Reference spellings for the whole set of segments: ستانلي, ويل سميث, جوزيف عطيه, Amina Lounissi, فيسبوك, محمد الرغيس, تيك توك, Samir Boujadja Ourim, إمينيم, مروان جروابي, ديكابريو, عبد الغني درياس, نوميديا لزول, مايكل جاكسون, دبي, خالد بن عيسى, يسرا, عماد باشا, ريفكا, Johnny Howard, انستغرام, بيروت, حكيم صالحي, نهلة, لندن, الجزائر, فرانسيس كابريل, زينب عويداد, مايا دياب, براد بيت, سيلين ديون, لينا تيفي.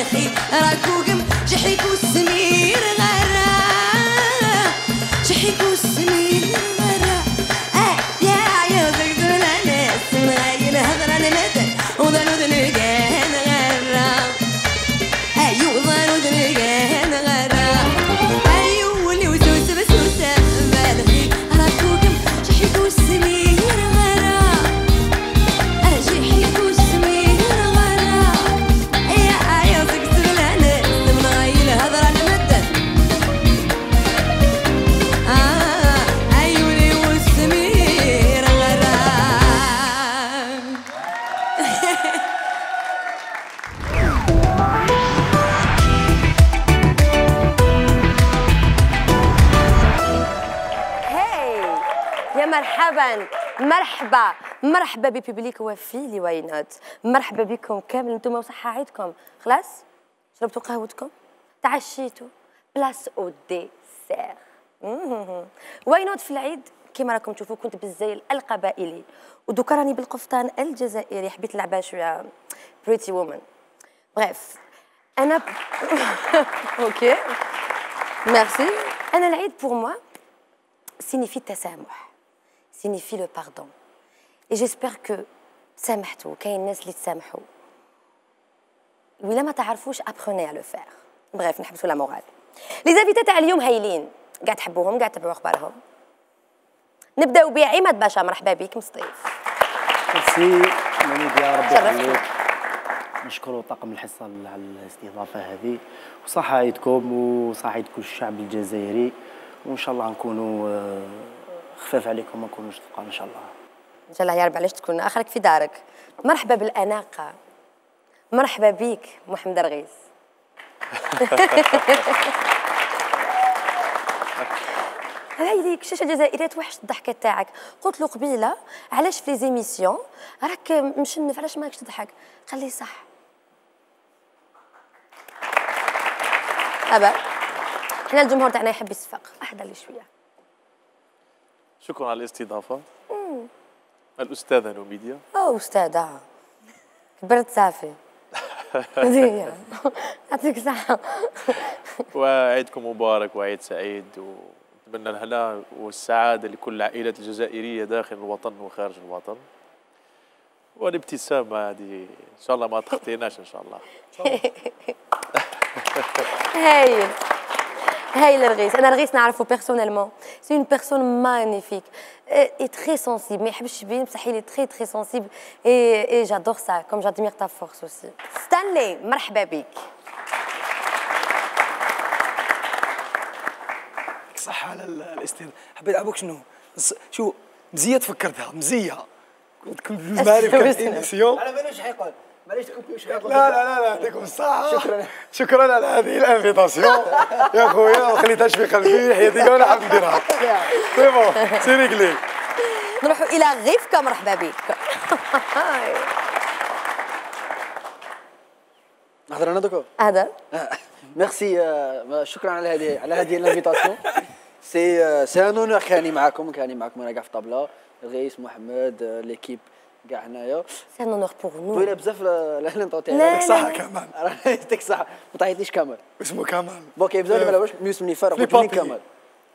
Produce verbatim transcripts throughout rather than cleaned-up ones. الخير راكو قم جحيكو السمير غرا جحيكو السمير غرا اه يا عيوزك دول على السمراي الهضرة المدن وظنوا ذنقان غرا ايو ظنوا ذنقان غرا ايو اللي وسوسة بسوسة بالخير راكو قم جحيكو السمير مرحبا مرحبا ببيبليك وفيلي وينات، مرحبا بكم كامل نتوما وصحة عيدكم، خلاص؟ شربتوا قهوتكم؟ تعشيتوا؟ بلاص أو ديسير. وينات في العيد كيما راكم تشوفوا كنت بالزايل القبائلي، ودوكا راني بالقفطان الجزائري، حبيت نلعبها شوية بريتي وومن. بغيف أنا أوكي ميرسي، أنا العيد بور موا سينيفي التسامح. signifie le pardon. Et j'espère que تسامحتوا كاين ناس اللي تسامحوا. ولا ما تعرفوش ابروني على لو فير. بريف نحبسوا لا مورال. لي زافيتا تاع اليوم هايلين، كاع تحبوهم، كاع تبعوا اخبارهم. نبداو بعماد باشا، مرحبا بك مصطيف. ميرسي نوميديا ربي يخليك. نشكروا طاقم الحصه على الاستضافه هذه، وصحه عيدكم وصحه عيد كل الشعب الجزائري، وان شاء الله نكونوا خفاف عليكم ما نكونوش تلقاو ان شاء الله. ان شاء الله يا رب علاش تكون اخرك في دارك. مرحبا بالاناقه. مرحبا بيك محمد الرغيس. هلا يديك الشاشه الجزائريه توحشت الضحكه تاعك، قلت له قبيله علاش في لي زيميسيون راك مشنف علاش ماكش تضحك؟ قال لي صح. ابا حنا الجمهور تاعنا يحب يصفق، احضر لي شويه. شكرا على الاستضافة. مم. الأستاذة نوميديا. أو أستاذة كبرت صافي. زين يعطيك الصحة. وعيدكم مبارك وعيد سعيد، ونتمنى الهنا والسعادة لكل العائلات الجزائرية داخل الوطن وخارج الوطن. والابتسامة هذه إن شاء الله ما تخطيناش إن شاء الله. هايل. هاي الرغيس، أنا الرغيس نعرفه بيرسونيلمون، سي اون بيرسون مانيفيك، إي تخي سونسيبل، ما يحبش يبين بصح إلي تخي تخي سونسيبل، إي إي جادور سا، كوم جادمير تا فورس أوسي. ستانلي، مرحبا بك. يعطيك الصحة على الاستضافة، حبيت نعرفوك شنو؟ شو مزية تفكرتها، مزية. كنت كنت بالمعرفة كانت إيميسيون. على بالي واش حيقول. معليش تكون مش لا لا لا يعطيكم الصحة. شكرا شكرا على هذه الانفيتاسيون يا خويا، ما خليتهاش في قلبي حياتي كاملة حاب نديرها. سي بون سي ريكلي. نروحوا إلى ريفكا، مرحبا بك. نهضر أنا دوكا؟ أهدر. ميرسي، شكرا على هذه على هذه الانفيتاسيون. سي سي أن أونور كاني معاكم كاني معاكم أنا كاع في الطابلة، الرئيس محمد ليكيب كاع هنايا. سي ان اونور بوغ نو. طويله بزاف لانطو تاعي. يعطيك الصحه كمال. يعطيك الصحه، ما تعيطليش كمال. اسمه كمال. بون كاين بزاف اللي ما يسمني فرق ويسمني كمال.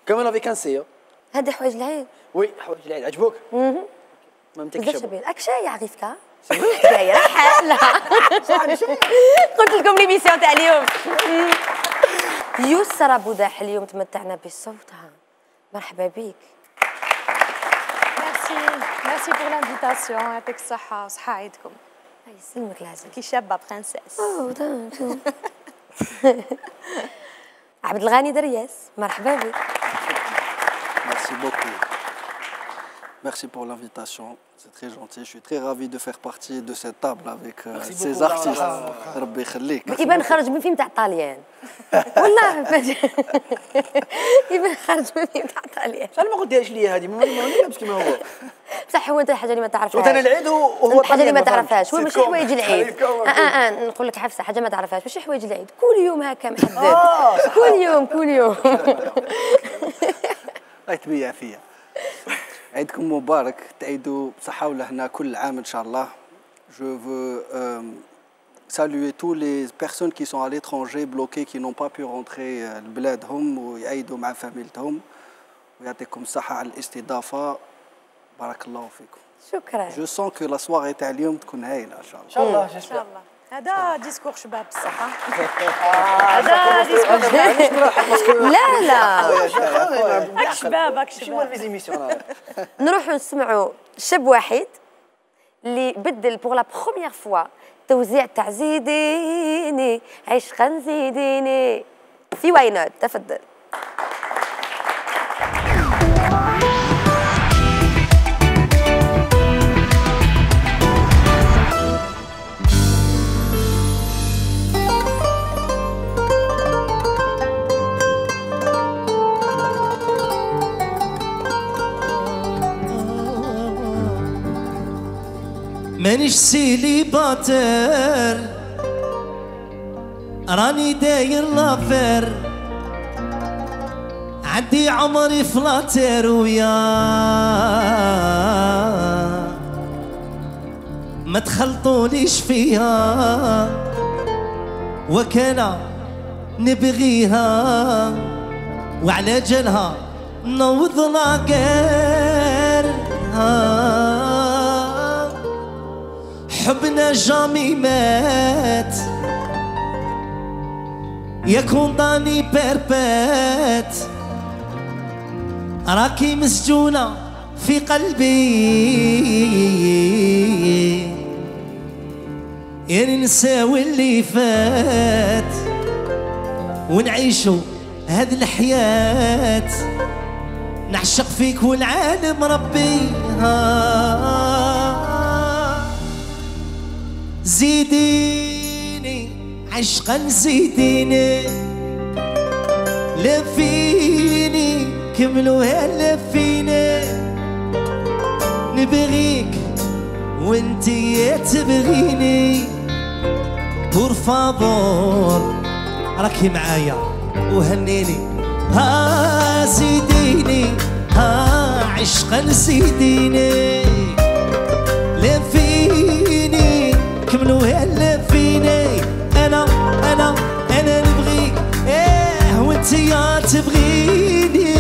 كمال افيك ان سي. هذه حوايج العيد. وي حوايج العيد عجبوك؟ اها. ما متكش شباب. راك شايع غيفكا. شايع حالها. قلت لكم ليميسيون تاع اليوم. يسرا بوداح اليوم تمتعنا بصوتها. مرحبا بك. ميرسي بور لانفيتاسيون، يعطيك الصحة، صحة عيدكم. الله يسلمك العزيز. كي شابة برانسيس. أوه داك. عبد الغني درياس، مرحبا بك. ميرسي بوكو. ميرسي بور لانفيتاسيون، سي تري جونتي، جو سوي تري رافي دو فيغ بارتي دو سيت تابل افيك سيز ارتيست، ربي يخليك. إيبان خرج من فيلم تاع طاليان. والله إيبان خرج من فيلم تاع طاليان. شحال ما قلتيهاش ليا هذه، ماني لابس كيما هو. بصح هو انت الحاجه اللي ما تعرفهاش. انا العيد وهو الحاجه اللي ما تعرفهاش، هو ماشي حوايج العيد. اه اه نقول لك حفصه حاجه ما تعرفهاش، ماشي حوايج العيد، كل يوم هكا محدد. كل يوم كل يوم. الله يتبيع فيا. عيدكم مبارك، تعيدوا بصحه ولهنا كل عام ان شاء الله. جو فو saluer toutes les personnes qui sont à l'étranger, bloquées, qui n'ont pas pu rentrer à بلادهم ويعيدوا مع فاميلتهم ويعطيكم الصحة على الاستضافة. بارك الله فيكم. شكرا. جو سون كو لا سواري تاع اليوم تكون هايلة إن شاء الله. إن شاء الله إن شاء الله. هذا ديسكور شباب بالصحة. هذا ديسكور شباب. لا لا. هاك شباب هاك شباب. نروحوا نسمعوا شاب واحد اللي بدل بوغ لا بخومييغ فوا توزيع تاع زيديني عيش غنزيديني في واي نوت. تفضل. مانيش سيلي باتر راني داير لافير عندي عمري فلاتر ويا ما تخلطوليش فيها وكاله نبغيها وعلى جالها نوض لاكير حبنا جامي مات يكون ضاني بيربات راكي مسجونة في قلبي يعني نساوي اللي فات ونعيشو هاد الحياة نعشق فيك والعالم ربيها زيديني عشقا زيديني لفيني كملوها لفيني نبغيك وانتي تبغيني بور فابور راكي معايا وهنيني ها زيديني ها عشقا زيديني لفيني كملوا هلا فيني أنا أنا أنا نبغيك إيه وأنتي يا تبغيني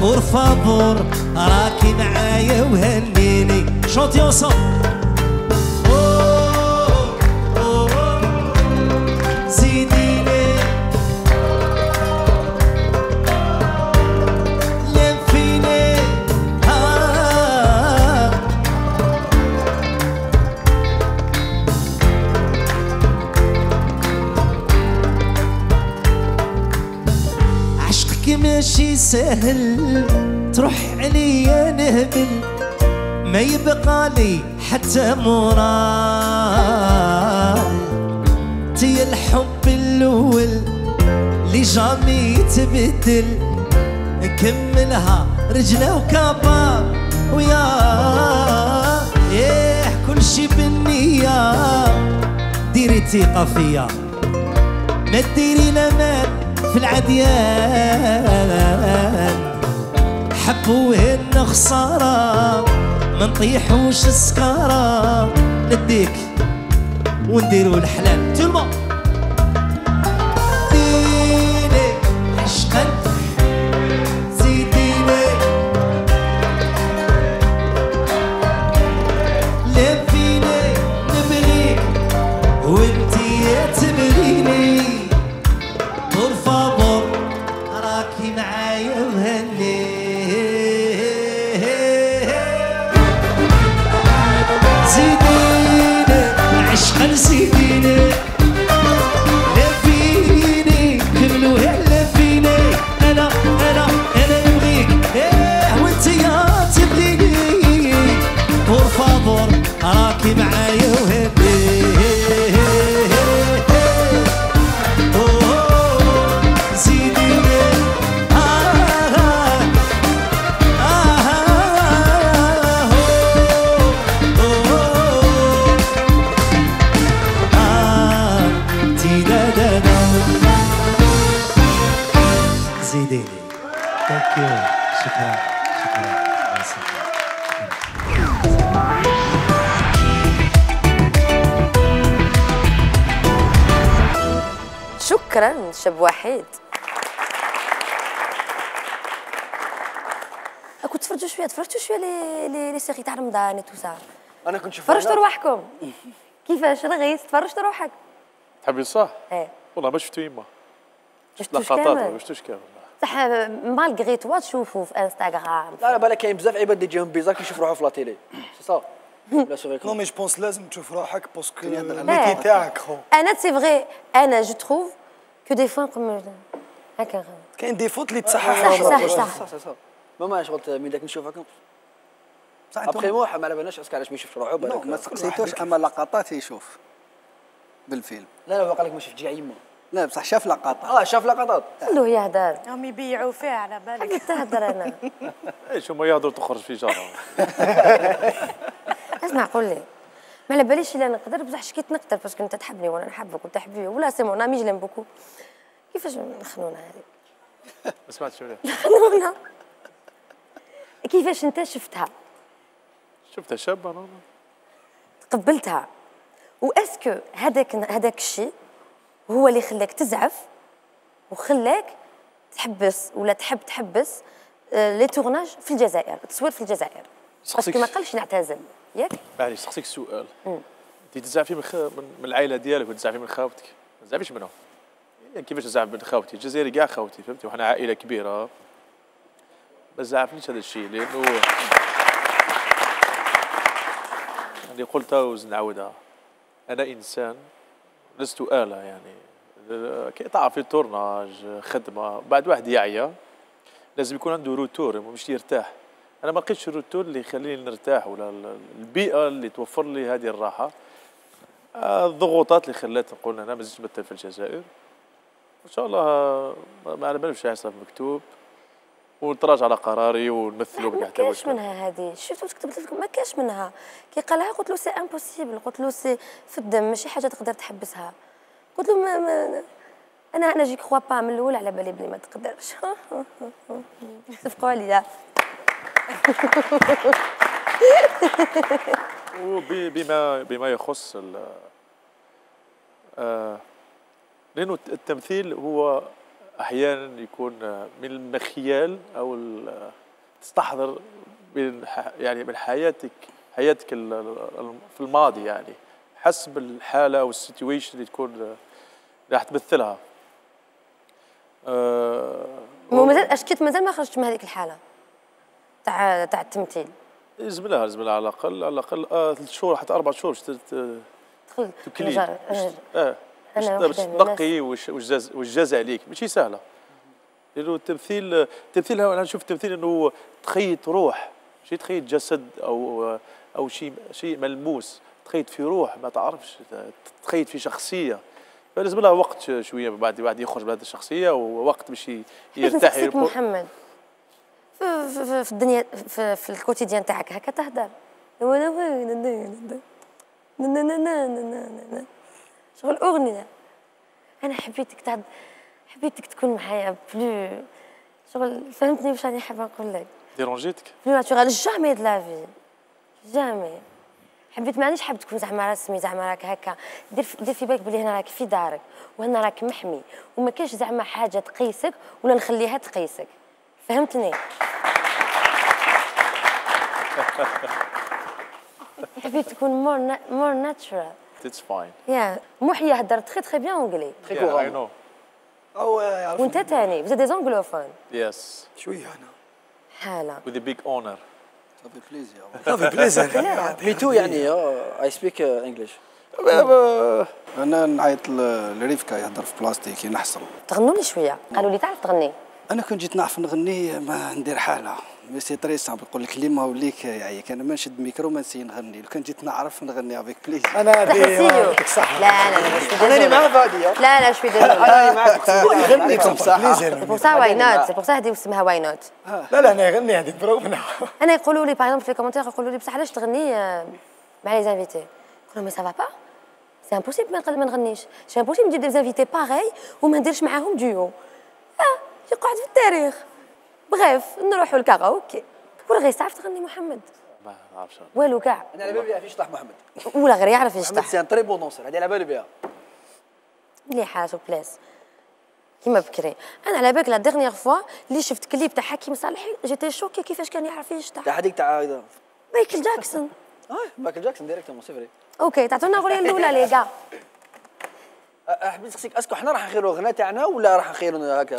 بور فابور راكي معايا وهنيني شونتي أونسوم زيديني لفيني ماشي سهل تروح عليا نهبل ما يبقى لي حتى مراد تي الحب الاول لي جامي يتبدل نكملها رجله وكباب ويا ايه كلشي بالنية ديري ثقة فيا ما ديري لمان في العديان حبوهن خسارة ما نطيحوش سكارة نديك ونديرو الحلال تلما زيديني عشقا زيديني لفيني نبغيك وانتي تبغيني فابور راكي معايا وهني زيديني عشقا زيديني لفيني كملوا لفيني انا انا انا نبغيك ايه وانتي يا تبغيني بور فابور راكي معايا وهني شكرا شاب وحيد. كنت تفرجوا شويه تفرجتوا شويه لي لي لي سيري تاع رمضان وتوسع. انا كنت شفت فرجتوا رواحكم كيفاش رغيس تفرجت روحك تحبي صح؟ ايه والله ما شفتو يما شفت لقطات ما شفتوش كامل صح مالغري توا تشوفوا في انستغرام. لا لا بالك كاين بزاف عباد اللي يجيهم بيزار كيشوف روحو في لا تيلي سي صا لا سي فري. نو مي جو بونس لازم تشوف روحك باسكو الميتي تاعك خو. انا سي فري انا جو تروف كو دي فوا هكا كاين دي فوت اللي تصحح صح صح صح صح ماما شغل من داك نشوفك صح ابخي موحه ما على بالناش اسك علاش ما يشوفش روحو بالك ما سقسيتوش اما لقطات يشوف بالفيلم. لا لا هو قال لك ما شفت جاع يما. لا بصح شاف لقطات. اه شاف لقطات. خلوه يهدر. هم يبيعوا فيها على بالك. حكيت تهدر انا. ايش هما يهدروا تخرج في جاره. اسمع قول لي ما على باليش الا نقدر بصح شكيت نقدر باسكو انت تحبني وانا نحبك وانت تحبني ولا سي مون امي جلم بوكو. كيفاش مخنونه هذه؟ ما سمعتش ولا؟ مخنونه. كيفاش انت شفتها؟ شفتها شابه نورمال. تقبلتها. واسكو هذاك هذاك الشيء هو اللي خلاك تزعف وخلاك تحبس ولا تحب تحبس لي تورناج في الجزائر التصوير في الجزائر باسكو ما قالش نعتزل ياك. معليش سقسيك سؤال انت تزعفي من, من من العائله ديالك ولا تزعفي من خاوتك؟ ما تزعفيش منهم يعني كيفاش تزعف من خاوتي الجزائري كاع خاوتي فهمتي وحنا عائله كبيره ما تزعفنيش هذا الشيء لانه اللي قلتها ونعاودها انا انسان لست آلة يعني كي طاع في تورناج خدمه بعد واحد يعيا لازم يكون عنده روتور مش يرتاح. انا ما لقيتش الروتور اللي يخليني نرتاح ولا البيئه اللي توفر لي هذه الراحه. الضغوطات اللي خلات نقول انا مازلت نمثل في الجزائر ان شاء الله ما على باليش يحصل مكتوب ونتراجع على قراري ونمثلوا بكاع. ما كاش منها هذه شفتوا كتبت لكم ما كاش منها. كي قالها قلت له سي امبوسيبل قلت له سي في الدم ماشي حاجه تقدر تحبسها. قلت له ما ما انا انا جيك خوا با من الاول على بالي بلي ما تقدرش. صفقوا عليا. وبما بما يخص آه لانه التمثيل هو احيانا يكون من المخيال او تستحضر يعني من حياتك حياتك في الماضي يعني حسب الحاله والسيتويشن اللي تكون راح تمثلها. أه مازال اشكيت مازال ما خرجت من هذيك الحاله تاع تاع التمثيل. لازم لها لازم لها على الاقل على الاقل آه ثلاث شهور حتى اربع شهور تدخل تكليل اه باش تنقي واش واش جاز عليك ماشي سهله لانه التمثيل التمثيل انا نشوف التمثيل انه تخيط روح ماشي تخيط جسد او او شيء شيء ملموس تخيط في روح ما تعرفش تخيط في شخصيه فلازم لها وقت شويه بعد واحد يخرج بهذه الشخصيه ووقت باش يرتاح. محمد في, في الدنيا في, في الكوتيديان تاعك هكا تهدر شغل اغنيه. انا حبيتك تعد حبيتك تكون معايا بلو شغل فهمتني واش راني حابه نقول لك. ديرونجيتك بلو ناتورال جامي د لا في جامي حبيت مانيش حاب تكون زعما رسمي زعما راك هكا دير دير في بالك بلي هنا راك في دارك وهنا راك محمي وما كاينش زعما حاجه تقيسك ولا نخليها تقيسك فهمتني. حبيت تكون مور مور ناتورال. It's fine. Yeah. محي يهدر تخي تخي بيان أونجلي. تخي كورون. Yeah, I know. أو يعرفوا. وأنت تاني، vous êtes des anglophones. Yes. شوية أنا. حالة. With a big honor. Ça fait plaisir. Ça fait plaisir. Me too يعني I speak English. أنا نعيط لريفكا يهدر في بلاستيكي نحصل. تغنوا لي شوية، قالوا لي تعرف تغني. أنا كنت جيت نعرف نغني ما ندير حالة. مي سي تري صعب نقول لك اللي ما وليك يعيك انا ما نشد ميكرو ما نسي نغني لو كان جيت نعرف نغني افيك بليز. انا بيك صح. لا لا لا انا اللي مع فاديه. لا لا شوي ديجا انا اللي معاك نغني بصح بصح واي نوت بصح هذه اسمها واي نوت. لا لا انا نغني هذيك بروفنا. انا يقولوا لي باغ اكزومبل في الكومنتير يقولوا لي بصح علاش تغني مع لي زانفيتي نقول لهم مي سا فا با سي امبوسيبل ما نغنيش سي امبوسيبل نجيب دي زانفيتي باغي وما نديرش معاهم ديو اه يقعد في التاريخ. بغيف نروحوا لكاغاوكي ورغيس تعرف تغني محمد؟ ما نعرفش والو كاع. انا على بالي بها يشطح محمد ولا غير يعرف يشطح. محمد سي ان تري بون دونسور هذه على بالي بها مليحه سو بلاس كيما بكري. انا على بالك لا ديغنييغ فوا اللي شفت كليب تاع حكيم صالحي جيتي شوكي كيفاش كان يعرف يشطح. تاع هذيك تاع مايكل جاكسون. اه مايكل جاكسون ديريكتومون سي فري. اوكي تعطونا الاغنيه الاولى لي كاع. حبيت نسقسيك اسكو حنا راح نخيروا الغناء تاعنا ولا راح نخيروا هكا؟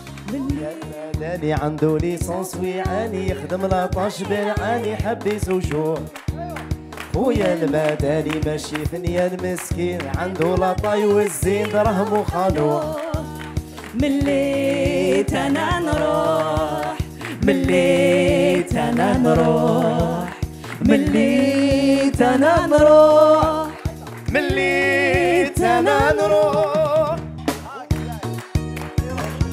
خويا المدني عنده ليسونس ويعاني يخدم لاطاش بلعاني حب يزوجوه. خويا المدني ماشي ثنيان مسكين عنده لاطاي والزين دراهمو خانوه. مليت انا نروح مليت انا نروح مليت انا نروح مليت انا نروح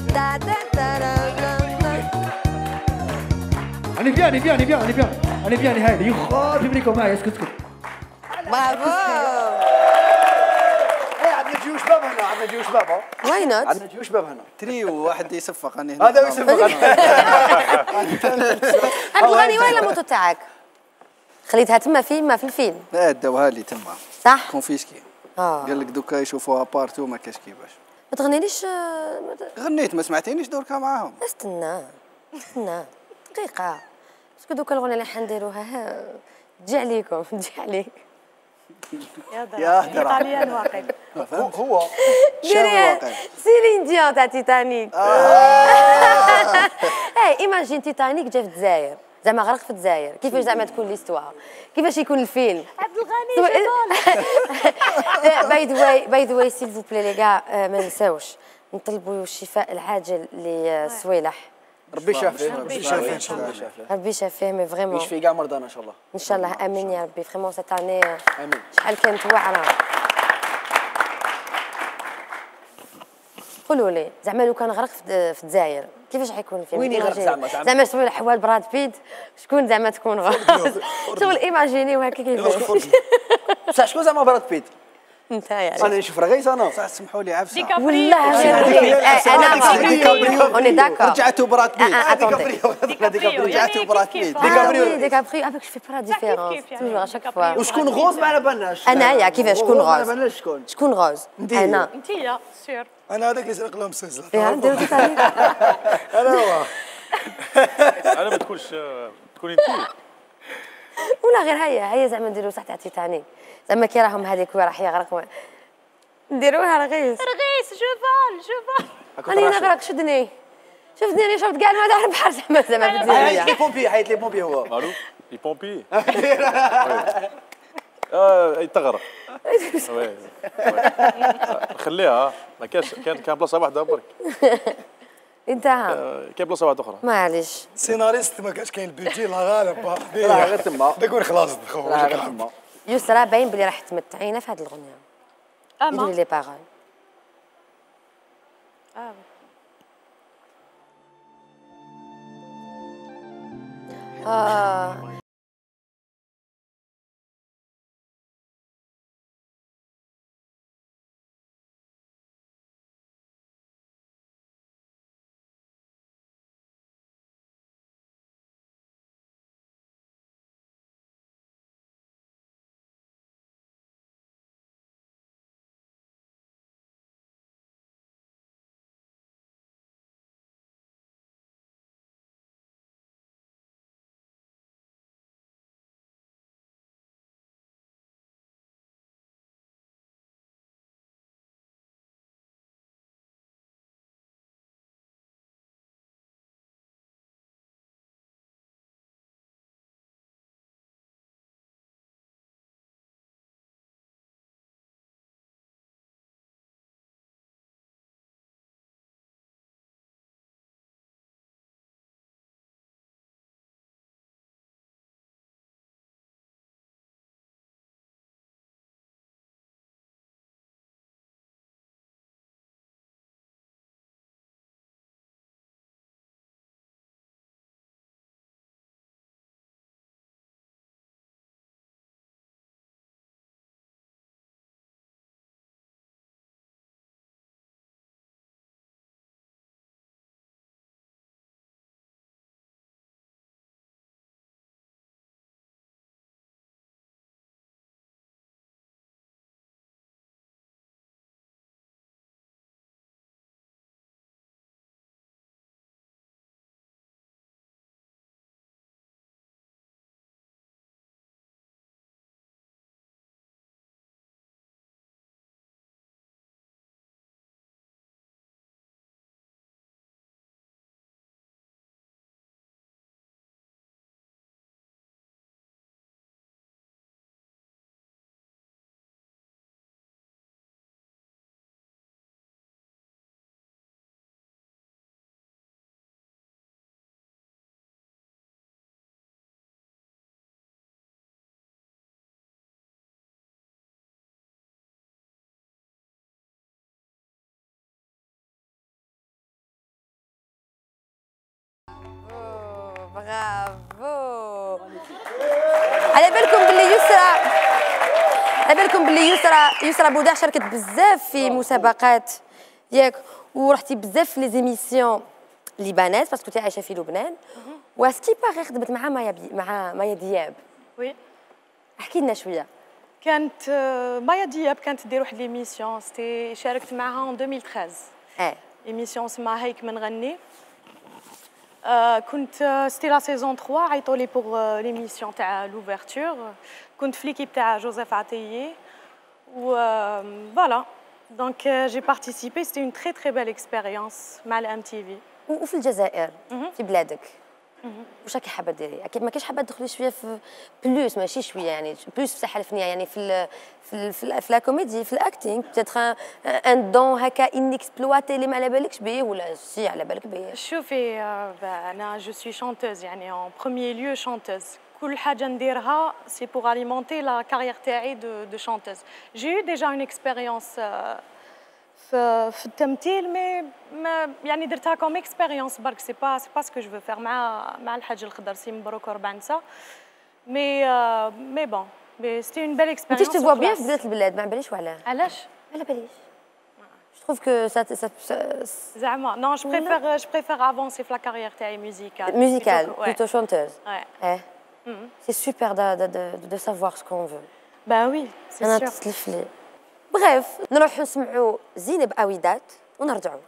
دا دا دا دا انا فيا انا فيا انا فيا انا فيا انا فيا انا هايلي يخرب يبريكو معايا اسكت اسكت برافو. عندنا جيوش شباب هنا، عندنا جيوش شباب اهو. واي نوت؟ عندنا جيوش شباب هنا. تريو واحد يصفق انا هنا. هذا يصفق انا. عبد الغني وين الموتو تاعك؟ خليتها تما في ما في الفيلم. لا داوها لي تما. صح؟ كونفيسكي. اه. قال لك دوكا يشوفوها بارتو ما كاش كيفاش. ما تغنيليش. غنيت ما سمعتينيش دركا معاهم. استنى استنى دقيقة. باسكو دوكا الغنية اللي حنديروها تجي عليكم تجي عليك. يا ترى يا ترى الواقع هو شنو الواقع؟ سيلين ديون تاع تيتانيك. اي ايماجين تيتانيك جا في الجزائر زعما غرق في الجزائر كيفاش زعما تكون ليستوار كيفاش يكون الفيلم. عبد الغني باي ذا واي باي ذا واي سيل فو بلي لي كاع ما نساوش نطلبوا الشفاء العاجل لصويلح. ربي يشافيه ربي يشافيه ان شاء الله ربي يشافيه مي فريمون يشفي كاع مرضانا ان شاء الله ان شاء الله امين يا ربي فريمون سيت اني امين. شحال كانت واعره قولوا لي زعما لو كان غرق في الجزائر كيفاش حيكون الفيلم؟ وين يغرق زعما زعما شوفوا الحوال براد بيت شكون زعما تكون غرق شوفوا ايماجيني وهكا كيفاش بصح شكون زعما براد بيت انت يعني انا نشوف رغيس انا صح سمحوا لي عفسه والله انا ديكابريو اوني داكور رجعتو براد بيت ديكابريو ديكابريو رجعتو براد بيت ديكابريو ديكابريو افيك شفي برا ديفيرونس توجور اشاك فوا وشكون غوز ما على بالناش انايا كيفاش شكون غوز شكون غوز انا انتيا سير انا هذاك اللي سرق لهم السلسله انا هو انا ما تكونش تكون انتي ولا غير هيا هيا زعما نديرو صح تاع تيتانيك زعما كي راهم هذيك وين راح يغرق نديروها رغيس رغيس شوفان شوفان راني نغرق شدني شفتني راني شفت كاع الماء تاع البحر زعما زعما في الجزائر لي بومبي حيت لي بومبي هو الو لي بومبي اه تغرق خليها ما كاش كان كان بلاصه واحده برك انتهى كاين بلاصه واحده اخرى معليش السيناريست ما كانش كاين البيجي لا غالب راه غير تما تكون خلاص تخو تما يسرا باين بلي راح تمتعينا في هذه الغنيه اما يدير لي باغول اه اه برافو. على بالكم باللي يسرا على بالكم باللي يسرا يسرا بوداع شاركت بزاف في مسابقات ياك، ورحتي بزاف في لي زيميسيون لبنات باسكو كنتي عايشه في لبنان، واسكي باغي خدمت مع مايا مع مايا دياب. وي احكي لنا شويه. كانت مايا دياب كانت دير واحد ليميسيون سيتي شاركت معها في ألفين وثلاثة عشر. اه ليميسيون اسمها هيك من غني. آه كنت سيتي لا سيزون ثلاثة عيطوا لي بوغ ليميسيون تاع لوفيرتور، كنت في ليكيب تاع جوزيف عطيه و فوالا دونك جي بارتيسيبي. سيتي اون تري تري بيل اكسبيريونس مع الام تي في. وفي الجزائر في بلادك واش راكي حابه ديري؟ اكيد ما كاينش حابه تدخلي شويه في بلوس، ماشي شويه يعني بلوس في الساحه الفنيه، يعني في ال في ال في, ال في لا كوميدي في الاكتينغ بتاتر ان دون هكا ان اكسبلواتي اللي ما على بالكش بيه ولا شي على بالك بيه؟ شوفي انا جو سوي شانتوز يعني اون بروميير ليو شانتوز، كل حاجه نديرها سي بوغ اليمونتي لا كارير تاعي دو دو شانتوز. جي ديجا اون اكسبيريونس في التمثيل مي ما يعني درتها كوم اكسبيريونس برك، سي با سي با سكو جو فو فيغ مع مع الحاج الخضر سي مبروك وربع نسا. مي مي بون مي سيتي اون بيل اكسبيريونس. انتي تفوا بيان في بدات البلاد ما عباليش وعلاه؟ علاش؟ ما على باليش جو تخوف كو سا زعما نون جو بريفير جو بريفير افونسي في لا كارير تاعي ميوزيكال ميوزيكال بلوتو شونتوز. اه سي سوبر دو سافوار سو كون فو. با وي سي سور. انا تسلفلي. بغيف نروحو نسمعو زينب عويداد ونرجعو.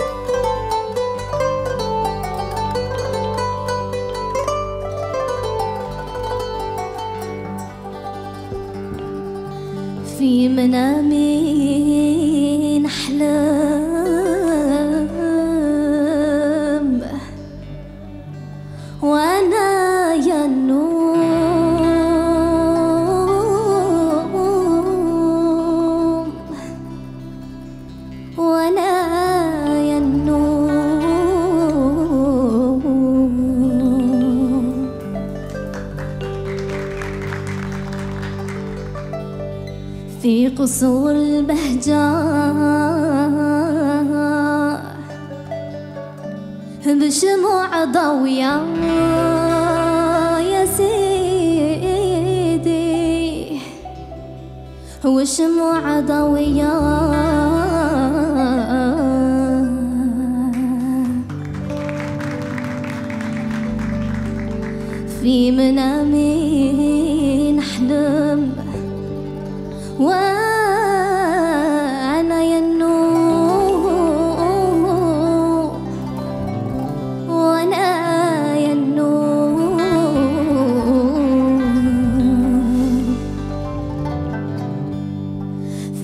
في منامي نحلم وأنا يا النوم وأنا يا النوم في قصور البهجة بشموع ضوية يا سيدي وشموع ضوية في منامي نحلم وأنا يا النوم وأنا يا النوم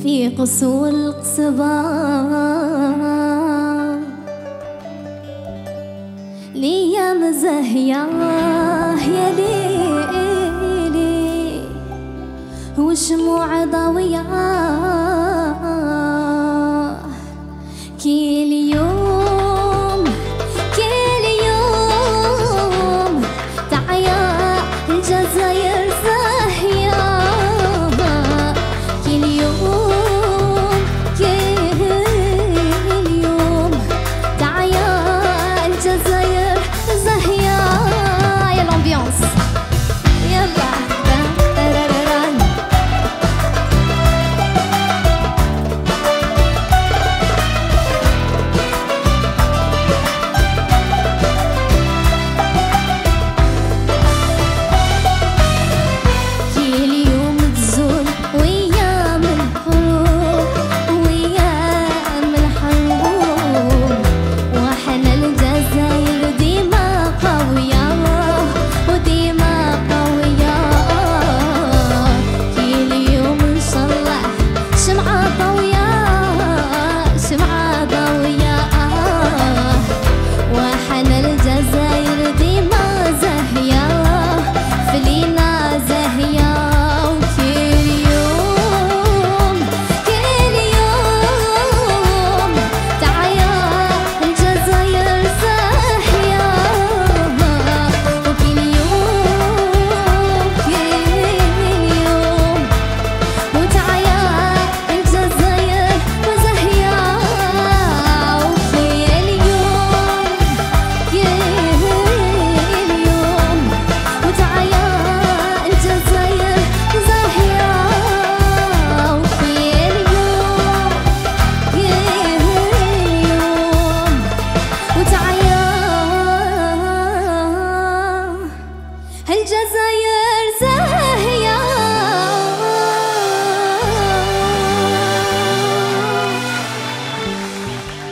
في قصور القصبة ليا مزهية يا ليلي وشموع ضوية كل يوم كل يوم تعيا الجزائر زاهية كل يوم كل يوم تعيا الجزائر زاهية يا الأمبيانس يلا.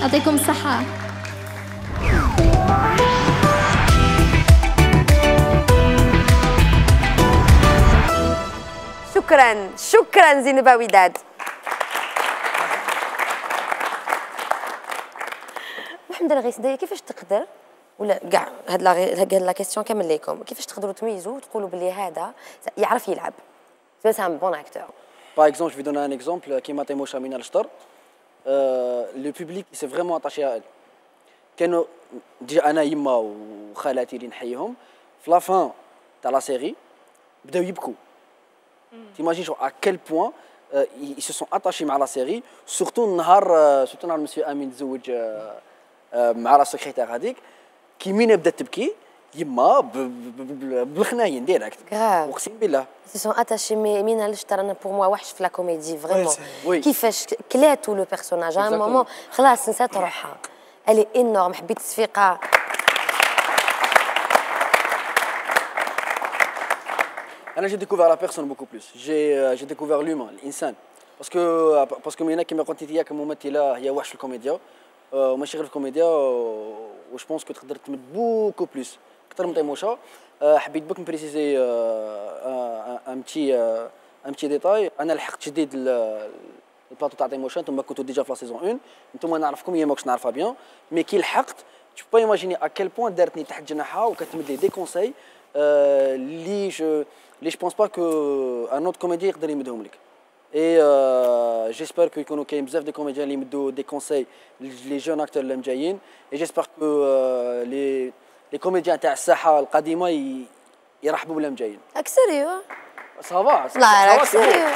يعطيكم الصحة. شكرا شكرا زينب عويداد. محمد الرغيس داير كيفاش تقدر ولا كاع هاد لا هاد لا كيسيون كامل ليكم كيفاش تقدروا تميزوا وتقولوا بلي هذا يعرف يلعب سي سام بون اكتور؟ باغ اكزومبل جو في دوني ان اكزومبل كيما تيموشا من الشطر لو بوبليك سي فريمون اتاشي على كانوا ديجا انا يما وخالاتي اللي نحييهم في لا فان تاع لا سيري بداو يبكوا. تيماجين شو ا كيل بوين ils se sont attachés مع لا سيري سورتو النهار سورتو نهار مسيو امين تزوج مع لا سكرتير هذيك كي مين بدات تبكي يما بالخناين ديريكت اقسم بالله سي سون اتاشي مينا للشطر. انا بور موا وحش في لا كوميدي فريمون كيفاش كلاتو لو بيرسوناج ان مومون خلاص نسات روحها الي انورم. حبيت التصفيقه انا جي ديكوفير لا بيرسون بوكو بلوس جي جي ديكوفير لومان الانسان باسكو باسكو مينا كيما قلتي ليا كممثله هي وحش في الكوميديا وماشي غير في الكوميديا و جو بونس كو تقدر تمد بوكو بلوس اكثر من تيموشا. حبيت بك نبريسيزي ان بتي ان بتي ديتاي. انا لحقت جديد البلاطو تاع تيموشا نتوما كنتوا ديجا في لا سيزون واحد نتوما نعرفكم هي ما كنتش نعرفها بيان مي كي لحقت تو با ايماجيني ا كيل بوين دارتني تحت جناحها وكتمد لي دي كونساي لي جو لي جو بونس با كو ان اوت كوميدي يقدر يمدهم لك. Et euh, j'espère qu'il y a beaucoup de comédiens qui donnent des conseils les jeunes acteurs qui viennent. Et j'espère que euh, les, les comédiens de la salle ancienne ils ils répondent les viennent. Sérieux? Ça va. Ça va. Sérieux.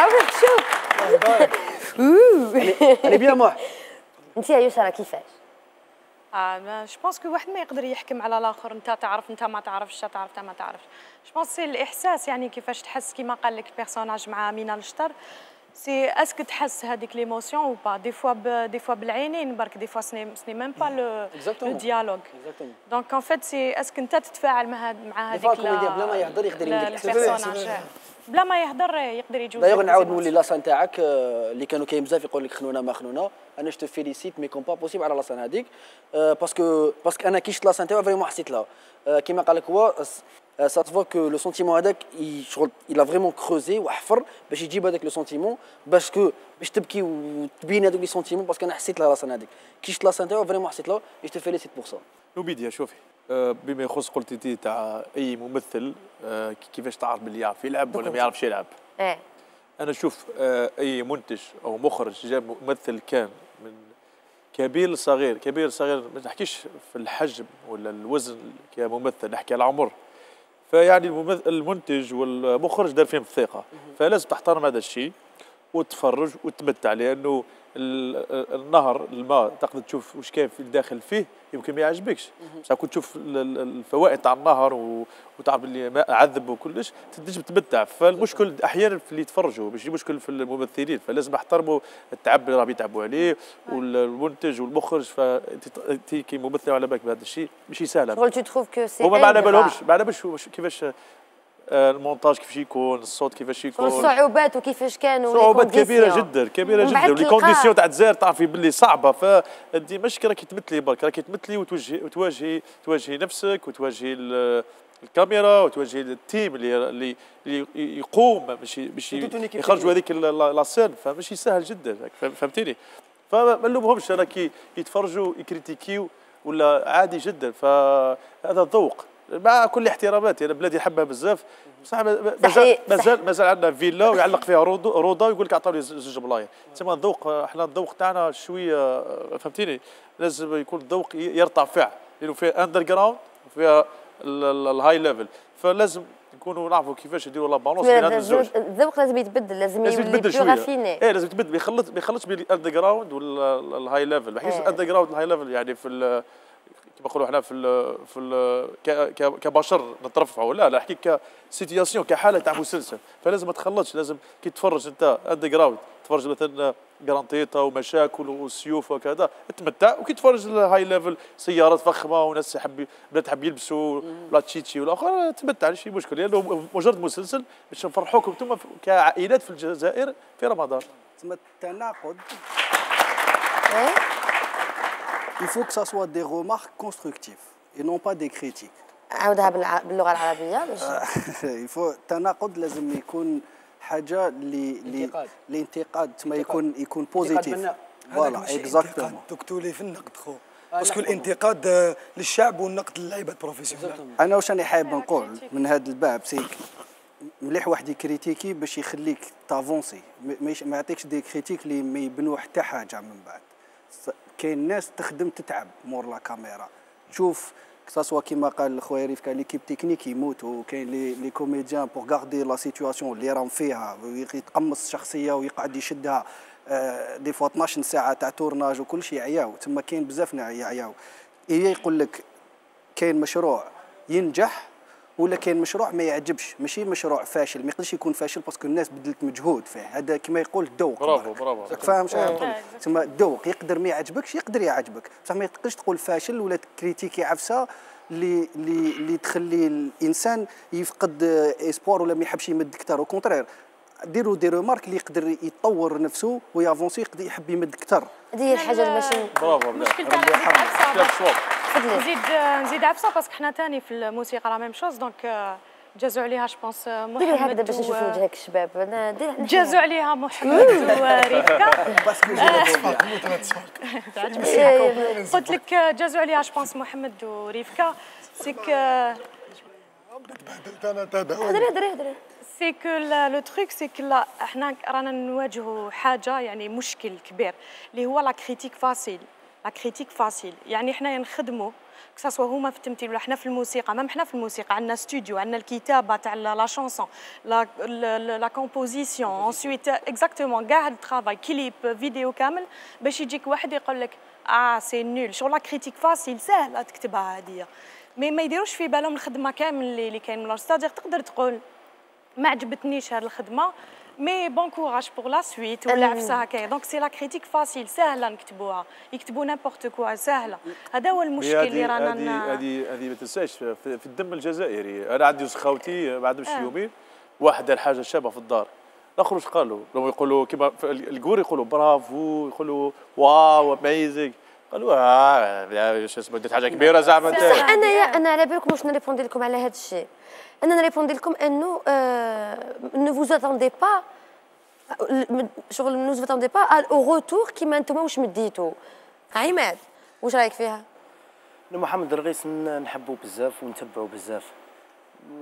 Ah oui, chaud. Allez bien moi. Nti ya Yusra كيفاش؟ أنا جو بونس كو واحد ما يقدر يحكم على الآخر. أنت تعرف أنت ما تعرفش تعرف أنت ما تعرفش. جو بونس سي الإحساس يعني كيفاش تحس كيما قال لك بيرسوناج مع مينا الشطر سي اسك تحس هذيك ليموسيون أو با دي فوا دي فوا بالعينين برك دي فوا سني سني ميم با لو ديالوغ دونك أون فيت سي اسك أنت تتفاعل مع مع هذيك بلا ما يهضر يقدر يمديك البيرسوناج بلا ما يهضر يقدر يجوز. دايوغ نعاود نولي لاسان تاعك اللي كانوا كاين بزاف يقول لك خنونه ما خنونه. انا شتو فيليسيت مي كون با بوسيبل على لاسان هذيك باسكو باسكو انا كي شفت لاسان تاعو فريمون حسيت لها كيما قال لك هو سا تفوا كو لو سونتيمون هذاك شغل إلا فريمون كروزي وحفر باش يجيب هذاك لو سونتيمون باسكو باش تبكي وتبين هذوك لي سونتيمون باسكو انا حسيت لها لاسان هذيك كي شفت لاسان تاعو فريمون حسيت لها. شتو فيليسيت بوغ سا. نوميديا شوفي بما يخص قلتي تاع اي ممثل كيفاش تعرف باللي يعرف يلعب ولا ما يعرفش يلعب. ايه انا نشوف اي منتج او مخرج جاب ممثل كان من كبير لصغير كبير صغير ما نحكيش في الحجم ولا الوزن كممثل نحكي على العمر. فيعني المنتج والمخرج دار فيهم الثقه فلازم تحترم هذا الشيء وتفرج وتمتع لانه النهر الماء تقدر تشوف واش كاين في الداخل فيه يمكن ما يعجبكش بصح كنت تشوف الفوائد تاع النهر وتعرف اللي ماء عذب وكلش تنجم تمتع. فالمشكل احيانا في اللي يتفرجوا ماشي مشكل في الممثلين فلازم نحترموا التعب اللي راهم يتعبوا عليه والمنتج والمخرج فانت كي ممثل على بالك بهذا الشيء ماشي سهل. هما ما على بالهمش ما على بالهمش كيفاش المونتاج كيفاش يكون الصوت كيفاش يكون الصعوبات وكيفاش كانوا صعوبات كبيره جدا كبيره جدا والكونديسيون تاع الجزائر تعرفي باللي صعبه. فانت ماشي راكي تمثلي برك راكي تمثلي وتواجهي وتواجهي تواجهي نفسك وتواجهي الكاميرا وتواجهي التيم اللي اللي يقوم ماشي باش يخرجوا هذيك لاسين فماشي سهل جدا فهمتيني. فما نلومهمش انا كي يتفرجوا يكريتيكيو ولا عادي جدا فهذا الذوق مع كل احتراماتي. انا بلادي نحبها بزاف بصح مازال مازال مازال عندنا فيلا ويعلق فيها روضه ويقول لك اعطوني زوج بلايص تسمى الذوق. احنا الذوق تاعنا شويه فهمتيني لازم يكون الذوق يرتفع فيها لانه فيها اندر جراوند وفيها الهاي ليفل فلازم نكونوا نعرفوا كيفاش نديروا لا بالونس بين هذا الزوج. الذوق لازم يتبدل لازم يولي شويه ايه لازم يتبدل ما يخلطش ما يخلطش بين الاندر جراوند والهاي ليفل بحيث الاندر جراوند والهاي ليفل يعني في كما نقولوا احنا في ال في ال كبشر نترفعوا لا لا نحكيك كسيتياسيون كحاله تاع مسلسل فلازم ما تخلطش. لازم كي تفرج انت اندر جراوند تفرج مثلا جرانتيطه ومشاكل وسيوف وكذا تمتع وكي تفرج الهاي ليفل سيارات فخمه وناس يحب بنات تحب يلبسوا لا تشيتشي والاخر تمتع ماشي شي مشكل لانه يعني مجرد مسلسل باش نفرحوكم انتم كعائلات في الجزائر في رمضان. تسمى التناقض il faut que ça soit des remarques constructives et non pas des critiques. عودها باللغة العربية. il faut تناقض لازم يكون حاجة اللي الانتقاد ما يكون يكون بوزيتيف. فوالا اكزاكتومون. تكتولي في النقد خو. باسكو الانتقاد للشعب والنقد للعباد بروفيسيونيل. أنا واش راني حابب نقول من هذا الباب سي مليح واحد يكريتيكي باش يخليك تافونسي ما يعطيكش دي كريتيك اللي ما يبنوا حتى حاجة من بعد. كاين ناس تخدم تتعب مور لا كاميرا تشوف سواء كما قال خويا ريفكا ليكيب تكنيك يموتوا وكاين لي لي كوميديان بور غاردي لا سيتوياسيون اللي راهم فيها يتقمص الشخصيه ويقعد يشدها دي فوا اثناش ساعه تاع تورناج وكل شيء عياو تما كاين بزاف ناع يعياو هي يقول لك كاين مشروع ينجح ولا كاين مشروع ما يعجبش ماشي مشروع فاشل ما يقدرش يكون فاشل باسكو الناس بدلت مجهود فيه هذا كما يقول الذوق برافو برافو فاهم شنو تما الذوق يقدر ما يعجبكش يقدر يعجبك بصح ما تقدرش تقول فاشل ولا كريتيكي عفسه اللي اللي اللي تخلي الانسان يفقد اسبوار ولا ما يحبش يمد كثر او كونترير ديروا دي رومارك اللي يقدر يطور نفسه ويافونسي يقدر يحب يمد كثر هذه الحاجه اللي ماشي برافو برافو نزيد نزيد عبسه باسكو حنا ثاني في الموسيقى لا ميم شوز دونك جازوا عليها جو بونس محمد ديري هكذا باش نشوفوا وجهك الشباب جازوا عليها محمد وريفكا باسكو قلت لك جازوا عليها جو بونس محمد وريفكا سيك تبهدلت انا تهدر هدري هدري سي كو لو تروك سي كو لا حنا رانا نواجهوا حاجه يعني مشكل كبير اللي هو لا كريتيك فاسيل لا كريتيك فاسيل يعني حنايا نخدموا كسوا هما في التمثيل ولا حنا في الموسيقى ما حنا في الموسيقى عندنا ستوديو عندنا الكتابه تاع لا شونسون لا لا كومبوزيسيون انسويت اكزاكتومون كاع هاد الترافاي كليب فيديو كامل باش يجيك واحد يقول لك اه سي نول شغل لا كريتيك فاسيل ساهله تكتبها هذه مي ما يديروش في بالهم الخدمه كامل اللي كاين من ستادير تقدر تقول ما عجبتنيش هاد الخدمه مي بون كوراج بور لا سويت ولا عفسه هكايا دونك سي لا كريتيك فاسيل ساهله نكتبوها يكتبوا نيمبورت كوا ساهله هذا هو المشكل اللي رانا هذه هذه هذه ما تنساش في الدم الجزائري انا عندي خوتي بعد بشي يومين واحد دار حاجه شابه في الدار الاخر قال له لو يقولوا كيما الكور يقولوا برافو يقولوا واو اميزينغ قالوا اه شو اسمه درت حاجه كبيره زعما انت انا انا على بالكم واش نريبوندي لكم على هذا الشيء أنا نريبوندي لكم أنه ne vous attendez pas شغل ne vous attendez pas au retour كيما أنتوما واش مديتو عماد واش رايك فيها؟ محمد الرغيس نحبو بزاف ونتبعو بزاف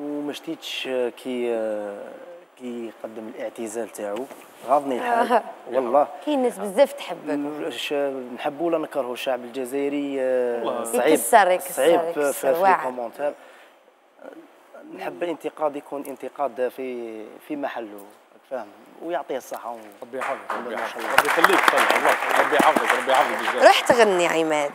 وما شتيتش كي كي يقدم الاعتزال تاعو غاضني الحال والله كاين ناس بزاف تحبك نحبو ولا نكرهو الشعب الجزائري صعيب صعيب في الكومونتير نحب الانتقاد يكون انتقاد في في محله فاهم ويعطيه الصحه ربي يحفظك ربي يخليك ربي يحفظك ربي يحفظك بزاف روح تغني عماد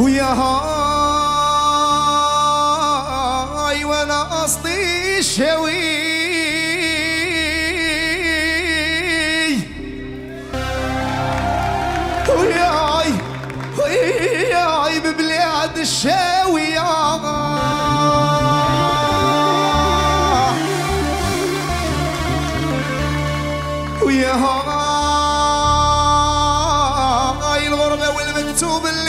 ويا هاي وانا قصدي الشوي ويا هاي ويا هاي ببلاد الشاوي ويا هاي الغربة والمكتوب اللي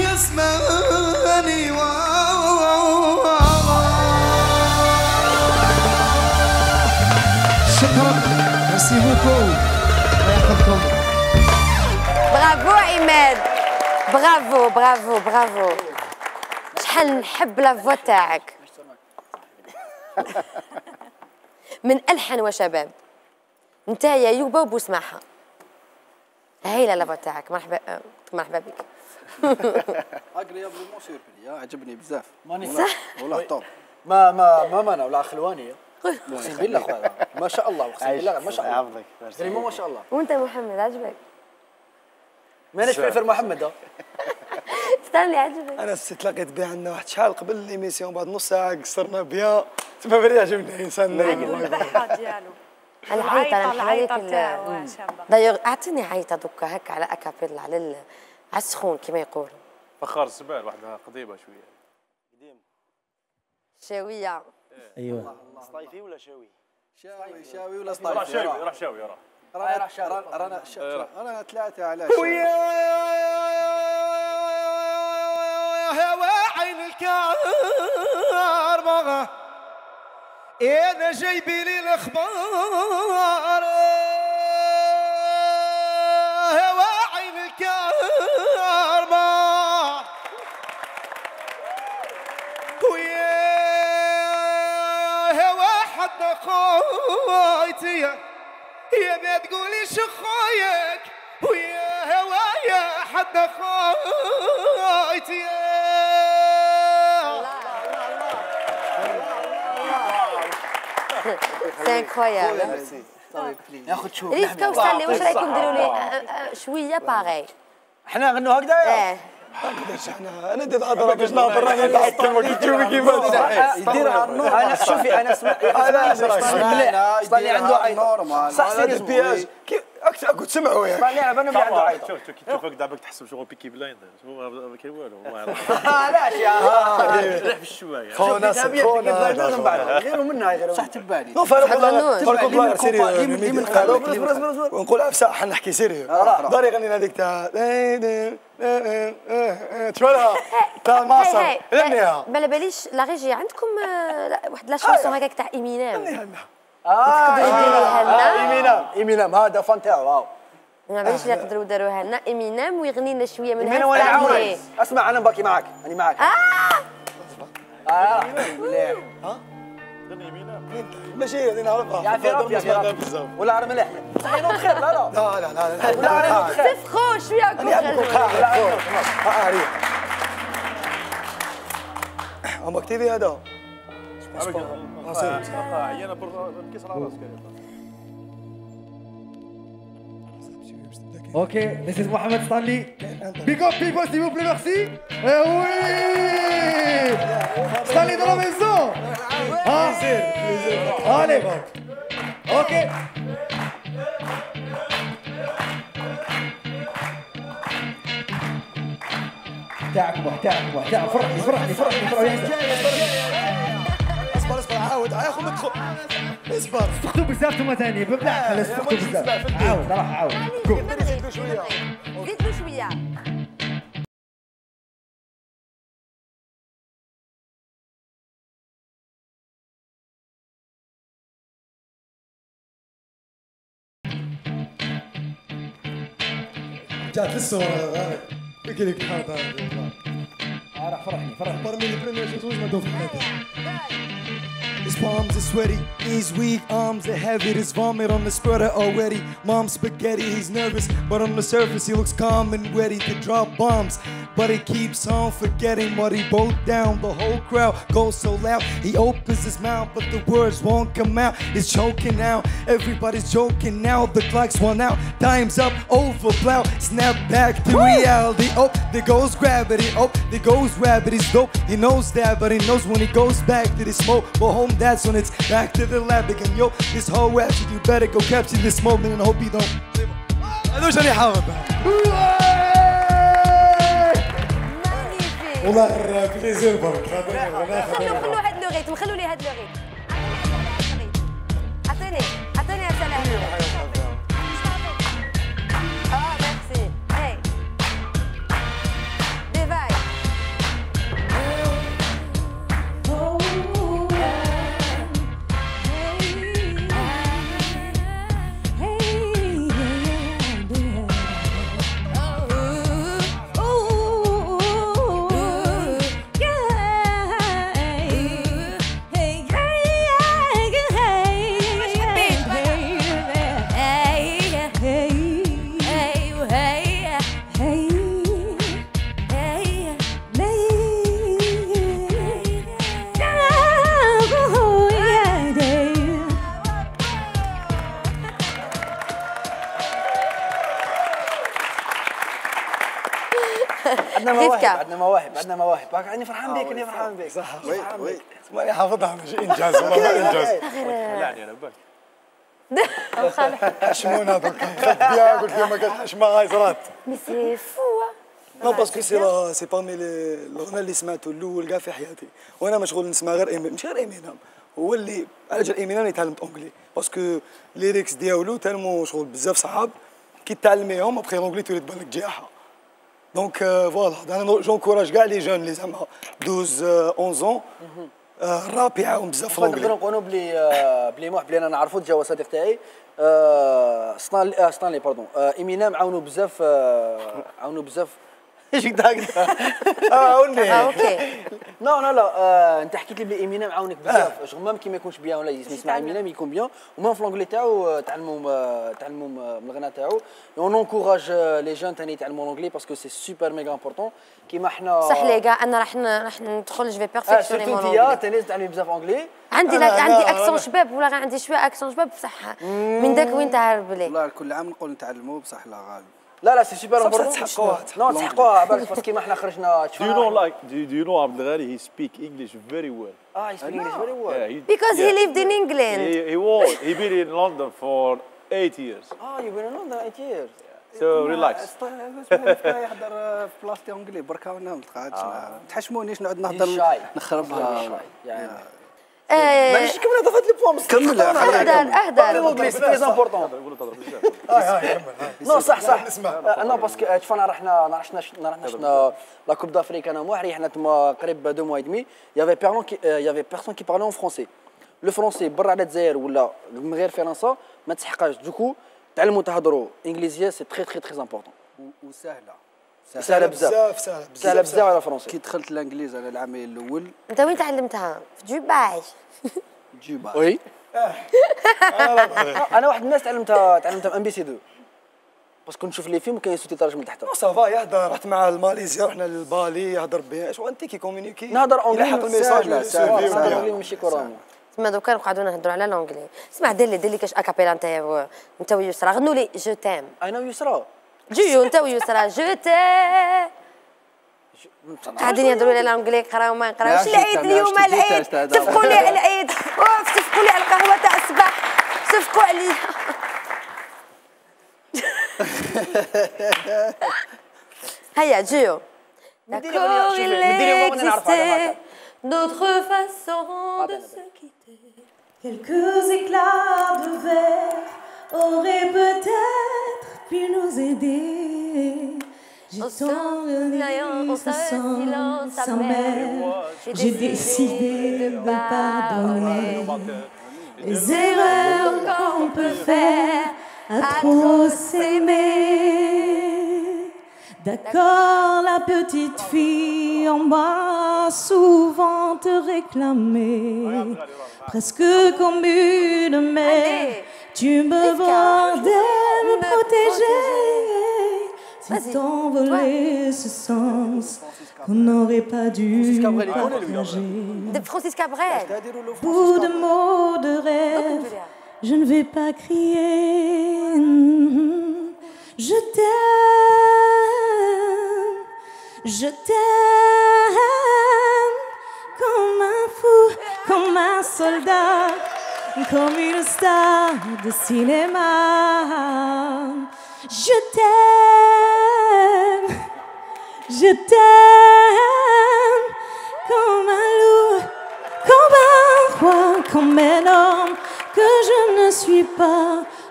يسمعني شكرا. ميرسي بوكو. الله يحفظكم. برافو عماد، برافو برافو برافو. شحال نحب لافوا تاعك من ألحن وشباب. انت يا يوبا وبوسمعها هايله لافوا تاعك. مرحبا مرحبا بك. اغريابل مو سيربلي، عجبني بزاف والله. طوب ما ما ما مانا ولا خلوانيه اقسم بالله خويا، ما شاء الله اقسم بالله ما شاء الله يحفظك كريمو ما شاء الله. وانت محمد عجبك؟ ماناش في محمد ستانلي عجبك؟ انا استلاقيت بها عندنا واحد شحال قبل ليميسيون، بعد نص ساعه قصرنا بها تما بري عجبني انسان الضحكه ديالو العيطه العيطه تاعو. دايوغ اعطيني عيطه دوكا هكا على اكابيلا على عالسخون كما يقولوا. فخار الزبال واحد قديمه شويه قديم شاويه. ايوه صطايفي ولا شاوي؟ شاوي شاوي ولا صطايفي؟ راه شاوي راه شاوي راه راه شاوي رانا رانا ثلاثه على شاوي. ويا هوا عين الكربغه انا جايبي لي الاخبار. هوا عين الكربغه خويتي يا ما تقوليش خويك ويا هوايا حتى خويتي. الله الله الله سان خويا. ناخذ شوف ريفكا وستانلي واش رايكم ديروا لي شويه باغي حنا غنوا هكذا انا درت اضرب باش نهضر راني نتحكم وكتشوفي كيما يديرها النور. انا شوفي انا سمعت انا سمعت اللي عنده عيط صح سيري بياج كنت سمعوا ياك راني على بالنا بلي عنده عيط. شوف شوف كي تشوفك دابا تحسب شغل بيكي بلايندر ما كاين والو والله علاش يا ريح في الشوايه خونا خونا من بعد غيروا منها غيروا صح تبالي فرقوا سيري من قالوا ونقولها بصح نحكي سيري داري غني هذيك تاع تشوفها تاع ماصر غنيها ما باليش. لا ريجي عندكم واحد لا شونسون هكاك تاع أمينيم. اه إمينيم إمينيم هذا فان تاعو واو ما باليش اللي يقدروا داروها لنا إمينيم ويغني لنا شويه من هذا. ولا عاود اسمع انا باكي معاك راني معاك. اه اه مليح ها غني إمينيم ماشي انا نعرفها يا فيراب يا فيراب ولا عرب مليح عينو بخير. لا لا لا لا لا ولا عينو بخير تفخو شويه كوخ هما كتيبي هذا عيانه كيس على راسك. اوكي ذيس از محمد ستانلي بيج اب بيبل سي فو بلي ميرسي. اي وي ستانلي دو لا ميزون. الي اوكي تعب تعب تعب فرحني فرحني فرحني فرحني. اصبر عاود يا اخو ما تخو اصبر استقتوا بزاف ثم ثاني بالله خلص استقتوا بزاف عاود راح عاود زيدوا شويه زيدوا شويه. جات الصوره فكر لك حاضر راح فرحني فرحني برمي البريمير شوز ما دوف His palms are sweaty, knees weak, arms are heavy. There's vomit on the spreader already. Mom's spaghetti, he's nervous, but on the surface he looks calm and ready to drop bombs. But he keeps on forgetting what he wrote down. The whole crowd goes so loud. He opens his mouth, but the words won't come out. He's choking now. Everybody's joking now. The clock's run out. Time's up. Over. Plow. Snap back to Woo! reality. Oh, there goes gravity. Oh, there goes rabbit. He's dope. He knows that, but he knows when he goes back to the smoke. Well, home that's when it's back to the lab again. Yo, this whole rapture. You better go capture this moment and hope you don't. I know Johnny Howard. والله بليزير برك خلوا خلوا هاد لو ريتم خلوا لي هاد لو ريتم عطيني عطيني هاد السلام. اه ميرسي هاي ديفاي عندنا مواهب عندنا مواهب عندنا مواهب انا فرحان بيك انا فرحان بيك صح وي وي حافظها مش انجاز والله انجاز ولعني انا باك او صالح شنو هذا يا قلت ما كاش ما هاي صرات ميسي فوا لا باسكو سي سي بارمي الاغنيه اللي سمعته الاول كاع في حياتي وانا مشغول نسمع غير امينيم مش غير امينيم هو اللي على جال امينيم اللي تعلمت اونجلي باسكو ليريكس ديالو تالمو شغل بزاف صعاب كي تعلميهم ابخي اونجلي تولي تبان لك جاحه دونك فوالا انا جونكوراج كاع لي جون اللي زعما دوز اونز الراب يعاون بزاف في الاونجلي نقدروا نقولوا بلي بلي موح بلي انا نعرفو تجاوز صديق تاعي ستانلي باردون امينيم عاونوا بزاف عاونوا بزاف ايش قدك عاوني اوكي نو نو لا انت حكيت لي بلي امينيم عاونك بزاف شغل كي ما يكونش بيان ولا يسمع امينيم يكون بيان ومام في لونجلي تاعو تعلموا تعلموا من الغناء تاعو ونكوراج لي جون ثاني يتعلموا لونجلي باسكو سي سوبر ميغا امبورطون كيما حنا صح لي كاع انا راح راح ندخل جو في بيرفيكسيوني مون انجلي ثاني تعلمي بزاف اونجلي عندي عندي اكسون شباب ولا عندي شويه اكسون شباب بصح من داك وين تهرب لي والله كل عام نقول نتعلموا بصح لا غالب لا لا سي سوبر امبورطون تحققوها نو تحققوها بالك باسكو ما حنا خرجنا Do you know like do you know عبد الغني he speak English very well Ah he speak English very well Because he lived in England He he was he been in London for eight years Ah you been in London eight years So relax يحضر في بلاصتي اونجلي بركا وانا ما تقعدش ما تحشمونيش نقعد نهضر نخربها يعني مانيش نكمل هذا في هاد لي بوان كمل اهدر اهدر لونجلي سي تري امبورطون هاي هاي كمل نو صح صح اسمع نو باسكو شوف انا رحنا ما عرفناش رحنا شفنا لا كوب دافريك انا موح ريحنا تما قريب دو موا ادمي يافي بيرون يافي بيرسون كي بارلون فرونسي لو فرونسي برا على الجزائر ولا من غير فرنسا ما تسحقاش دوكو تعلموا تهضروا انجليزيه سي تري تري تري امبورطون وسهله سهله بزاف سهله بزاف على الفرنسي كي دخلت الانجليز انا العام الاول انت وين تعلمتها؟ في دبي دبي وي انا واحد الناس تعلمتها تعلمتها ام بي سي دو باسكو نشوف لي فيلم كاين سوتي ترجم لتحت صافا يهضر رحت مع الماليزيا رحنا للبالي يهضر بها شو انت كي كومونيكي نهضر اونجلي نحط الميساج سهله ماشي كورونا تما دوكا نقعدوا نهضروا على لونجلي اسمع دير لي دير لي كاش اكابيلا نتايا انت ويسرا غنوا لي جو تام انا ويسرا جيو انت ويسرا جو تام قاعدين يهضروا لي لونجلي قراو ما نقراوش العيد اليوم العيد صفقوا لي على العيد صفقوا لي على القهوه تاع الصباح صفقوا عليا هيا جيو داكور اللي اكزيستي نوتخ فاسون دو سو كيتي كيلكوز éclats de verre auraient peut-être pu nous aider J'ai tant rien sans sans même J'ai décidé de pardonner Les erreurs qu'on peut faire à trop s'aimer D'accord, la petite fille en bas Souvent te réclamer Presque comme une mère Tu me bordais, me protégeais C'est envolé ce sens qu'on n'aurait pas dû partager. De Francis Cabrel. Bout de mots de rêve, je ne vais pas crier. Je t'aime, je t'aime comme un fou, comme un soldat, comme une star de cinéma. Je t'aime, je t'aime comme un loup, comme un roi, comme un homme que je ne suis pas.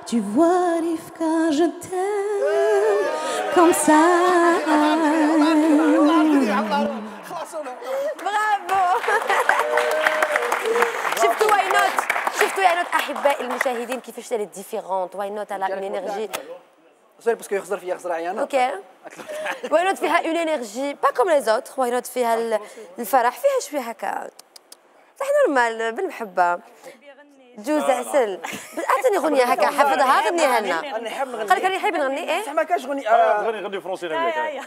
Tu vois, Rivka, je t'aime comme ça. Bravo. شفتوا واي نوت شفتوا واي نوت أحباء المشاهدين كيفاش تالت ديفيرونت واي نوت على الانرجي سوري باسكو يخزر فيا يخزر عيا انا اوكي واي نوت فيها اون انرجي با كوم لي زوتر واي نوت فيها الفرح فيها شويه هكا بصح نورمال بالمحبه جوز عسل عطيني غنيه هكا حفظها غنيها لنا قال لك انا نحب نغني ايه بصح ما كاش غني غني غني فرونسي هكا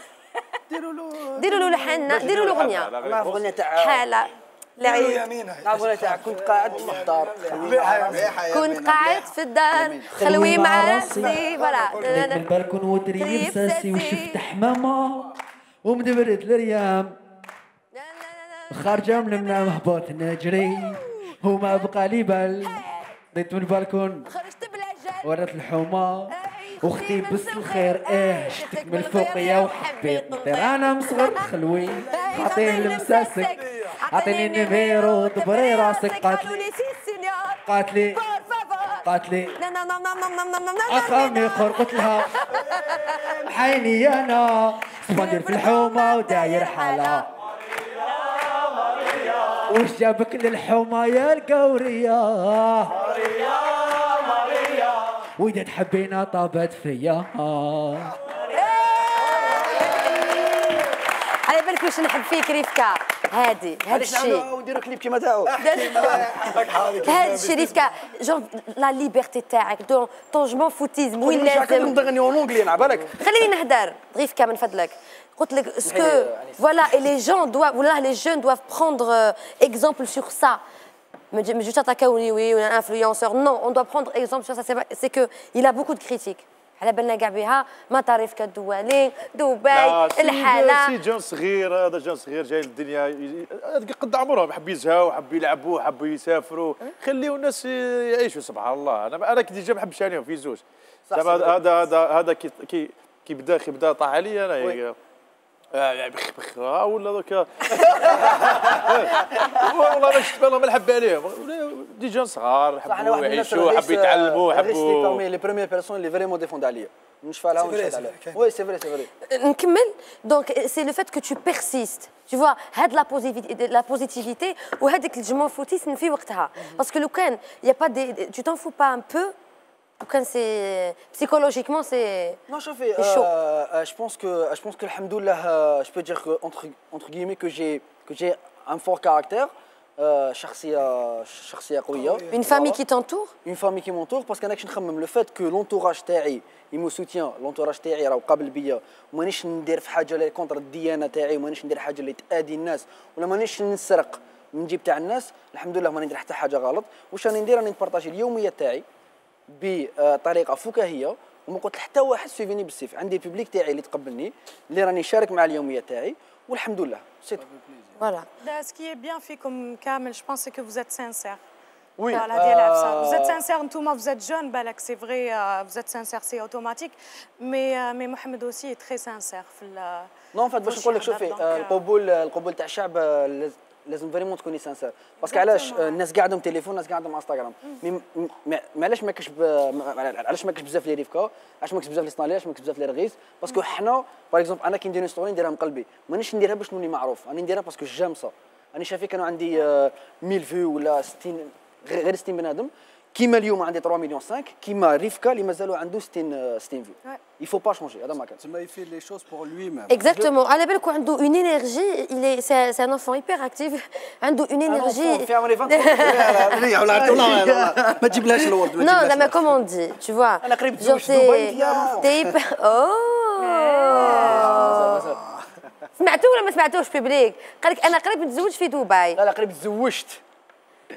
ديروا له ديروا له لحنا ديروا له غنيه نعرف غنيه تاع حاله لعيب نعرف تاع كنت قاعد في الدار كنت قاعد في الدار خلوي مع راسي فوالا بالكون ودري نساسي وشفت حمامه ومدبرت لريام خارجة من المنام هبط نجري وما بقى لي بال ضيت من البالكون خرجت بالعجل ورات الحومة واختي بس الخير ايه شفتك من فوقيا وحبيت نطير انا مصغر خلوي عطيه لمساسك عطيني النبيرو دبري راسك قاتلي قاتلي قاتلي أخامي خرقتلها حيني أنا صفندر في الحومة وداير حالة وش جابك للحومة يا القورية ماريا ماريا وإذا تحبينا طابت فيا على بالك واش نحب فيك ريفكا هادي هاد الشيء ونديرو كليب كيما تاعو هاد الشيء ريفكا جون لا ليبرتي تاعك دون طون جو مون فوتيزم وين لازم نغني اون اونغلي على بالك خليني نهدر ريفكا من فضلك قلت لك اسكو فوالا اي لي جون دوا والله لي جون دوا بروندر اكزومبل سور سا مي جو تاتاكاو وي وي اون انفلونسور نو اون دوا بروندر اكزومبل سور سا سي كو il a beaucoup de critiques على بالنا كاع بها ما تعرف كدوالي دبي الحاله سي جون صغير هذا جون صغير جاي للدنيا قد عمره حب يزهاو حب يلعبوا حب يسافروا خليو الناس يعيشوا سبحان الله انا انا كي ديجا ما نحبش عليهم في زوج هذا هذا هذا كي كي بدا كي بدا طاح عليا انا اه بخ بخ ولا دوكا والله ما شفت بالهم نحب عليهم دي جون صغار حبوا يعيشوا حبوا يتعلموا حبوا بارمي لي بروميير بيرسون اللي فريمون ديفوند عليا نشفى لها ونشفى عليها وي سي فري سي فري نكمل دونك سي لو فات كو تو بيرسيست tu vois هاد لا بوزيتيفيتي لا بوزيتيفيتي وهذيك الجمون فوتيسن في وقتها باسكو لو كان يا با دي tu t'en fous pas un peu كان سي psychologiquement c'est non شوفي je pense que je pense que alhamdoulillah je peux dire que entre entre guillemets que j'ai que j'ai un fort caractère شخصيه شخصيه قويه une famille qui t'entoure une famille qui m'entoure parce qu'anak نخمم le fait que l'entourage تاعي il me soutient l'entourage تاعي راه قابل بيا مانيش ندير في حاجه اللي كونتر الديانه تاعي مانيش ندير حاجه اللي تادي الناس ولا مانيش نسرق من جيب تاع الناس الحمد لله ما ندير حتى حاجه غلط واش راني ندير راني نبارطاجي اليوميه تاعي بطريقه فكاهيه وما قلت حتى واحد سيفيني بالسيف عندي الببليك تاعي اللي تقبلني اللي راني شارك مع اليوميه تاعي والحمد لله سي فوالا لا سكي بيان فيكم كامل جو بونس كو فوزيت سانسير وي لا ديال عفسه فوزيت سانسير نتوما فوزيت جون بالك سي فري فوزيت سانسير سي اوتوماتيك مي مي محمد اوسي تري سانسير في نو فات باش نقول لك شوفي القبول القبول تاع الشعب لازم فريمون تكوني سانسير باسكو علاش الناس قاعدهم تليفون الناس قاعدهم انستغرام علاش ماكش علاش ماكش بزاف لي ريفكا علاش ماكش بزاف لي ستانلي علاش ماكش بزاف لي رغيس باسكو حنا باغ اكزومبل انا كي ندير ستوري نديرها من قلبي مانيش نديرها باش نولي معروف انا نديرها باسكو جامصه انا شافي كانوا عندي مية فيو ولا ستين غير ستين بنادم كيما اليوم عندي ثلاثة مليون خمسة كيما ريفكا اللي مازالوا عنده ستين ستين فيو il faut pas changer هذا ما كان تما يفير لي شوز بور لوي ميم اكزاكتومون على بالك عنده اون انرجي اللي سي ان انفون هايبر اكتيف عنده اون انرجي في عمري عشرين ولا ولا ما تجيبلهاش الورد ما تجيبلهاش نو زعما كومون دي تو فوا انا قريب تزوج دبي تيب اوه سمعتوا ولا ما سمعتوش بيبليك قال لك انا قريب نتزوج في دبي لا لا قريب تزوجت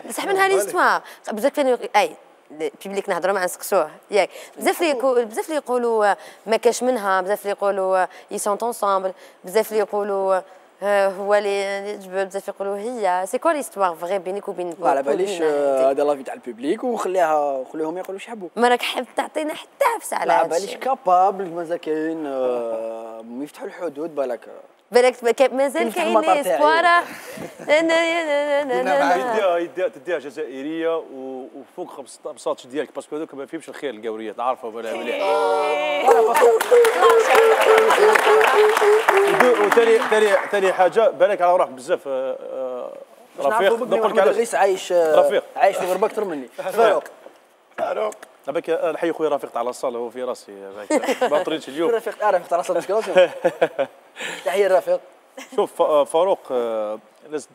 بصح منها ليستوار بزاف اي البيبليك نهضروا مع نسقسوه ياك بزاف اللي بزاف اللي يقولوا ما كاش منها بزاف اللي يقولوا اي سونت اونسامبل بزاف اللي يقولوا هو اللي بزاف يقولوا هي سي كوا ليستوار فغي بينك وبين على باليش هذا لافي تاع البيبليك ونخليها نخليهم يقولوا واش يحبوا ما راك حاب تعطينا حتى عفسه على هادشي على باليش كابابل مازال كاين يفتحوا الحدود بالك بالك مازال كاين اسبوارة يديها يديها تديها جزائرية وفوق خمسطاش ديالك باسكو هذوك ما فيهمش الخير القورية تعرفوا ولا مليح وثاني ثاني ثاني حاجة بالك على روحك بزاف رفيق نقول لك علاش عايش عايش في غربة أكثر مني فاروق فاروق بالك نحيي خويا رفيق تاع لاصال هو في راسي ما طريتش اليوم رفيق رفيق تاع لاصال مشكلة تحية الرفيق شوف فاروق لازم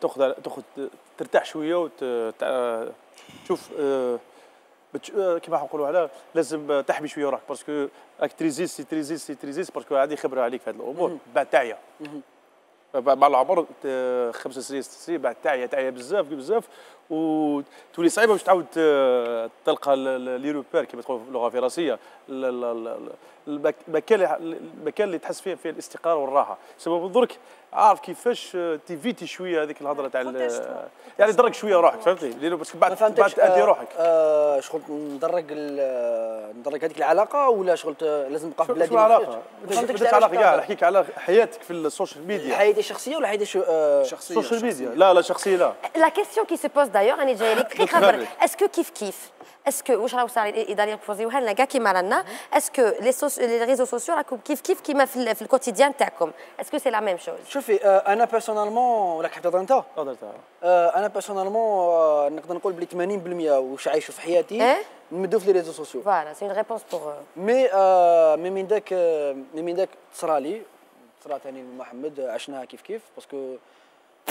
تاخذ تاخذ ترتاح شويه وتشوف كيما نقولوا على لازم تحبي شويه راك باسكو راك تريزيس سي تريزيس سي تريزيس باسكو عندي خبره عليك في هذه الامور بعد تعيا مع العمر خمسة وستين بعد تعيا تعيا بزاف بزاف وتولي صعيبه باش تعاود تلقى لي روبير كما تقول في اللغه الفرنسيه، المكان المكان اللي تحس فيه فيه الاستقرار والراحه. سبب درك عارف كيفاش تيفيتي شويه هذيك الهضره تاع يعني درك شويه روحك فهمتني، لانه باسكو بعد بعد تادي روحك آه شغل ندرك ندرك هذيك العلاقه ولا شغل لازم نبقى في بلادي. شنو العلاقه؟ درك علاقه كاع نحكيك على حياتك في السوشيال ميديا. حياتي الشخصيه ولا حياتي آه شخصيه؟ السوشيال ميديا لا لا شخصيه لا. لا كيسيون كي سي بوز دايوغ راني جايه لك تخي خبر اسكو كيف كيف اسكو واش راهو صاير الاداريه بوزيوها لنا كاع كيما رانا اسكو لي ريزو سوسيو راكم كيف كيف كيما في الكوتيديان تاعكم اسكو سي لا ميم شوز؟ شوفي انا بيرسونالمون راك حبيت انت؟ تفضل انا بيرسونالمون نقدر نقول بلي ثمانين بالمية واش عايشه في حياتي نمدو في لي ريزو سوسيو. فوالا سي اون ريبونس بوغ مي مي من داك مي من داك تصرالي تصرا ثاني محمد عشناها كيف كيف باسكو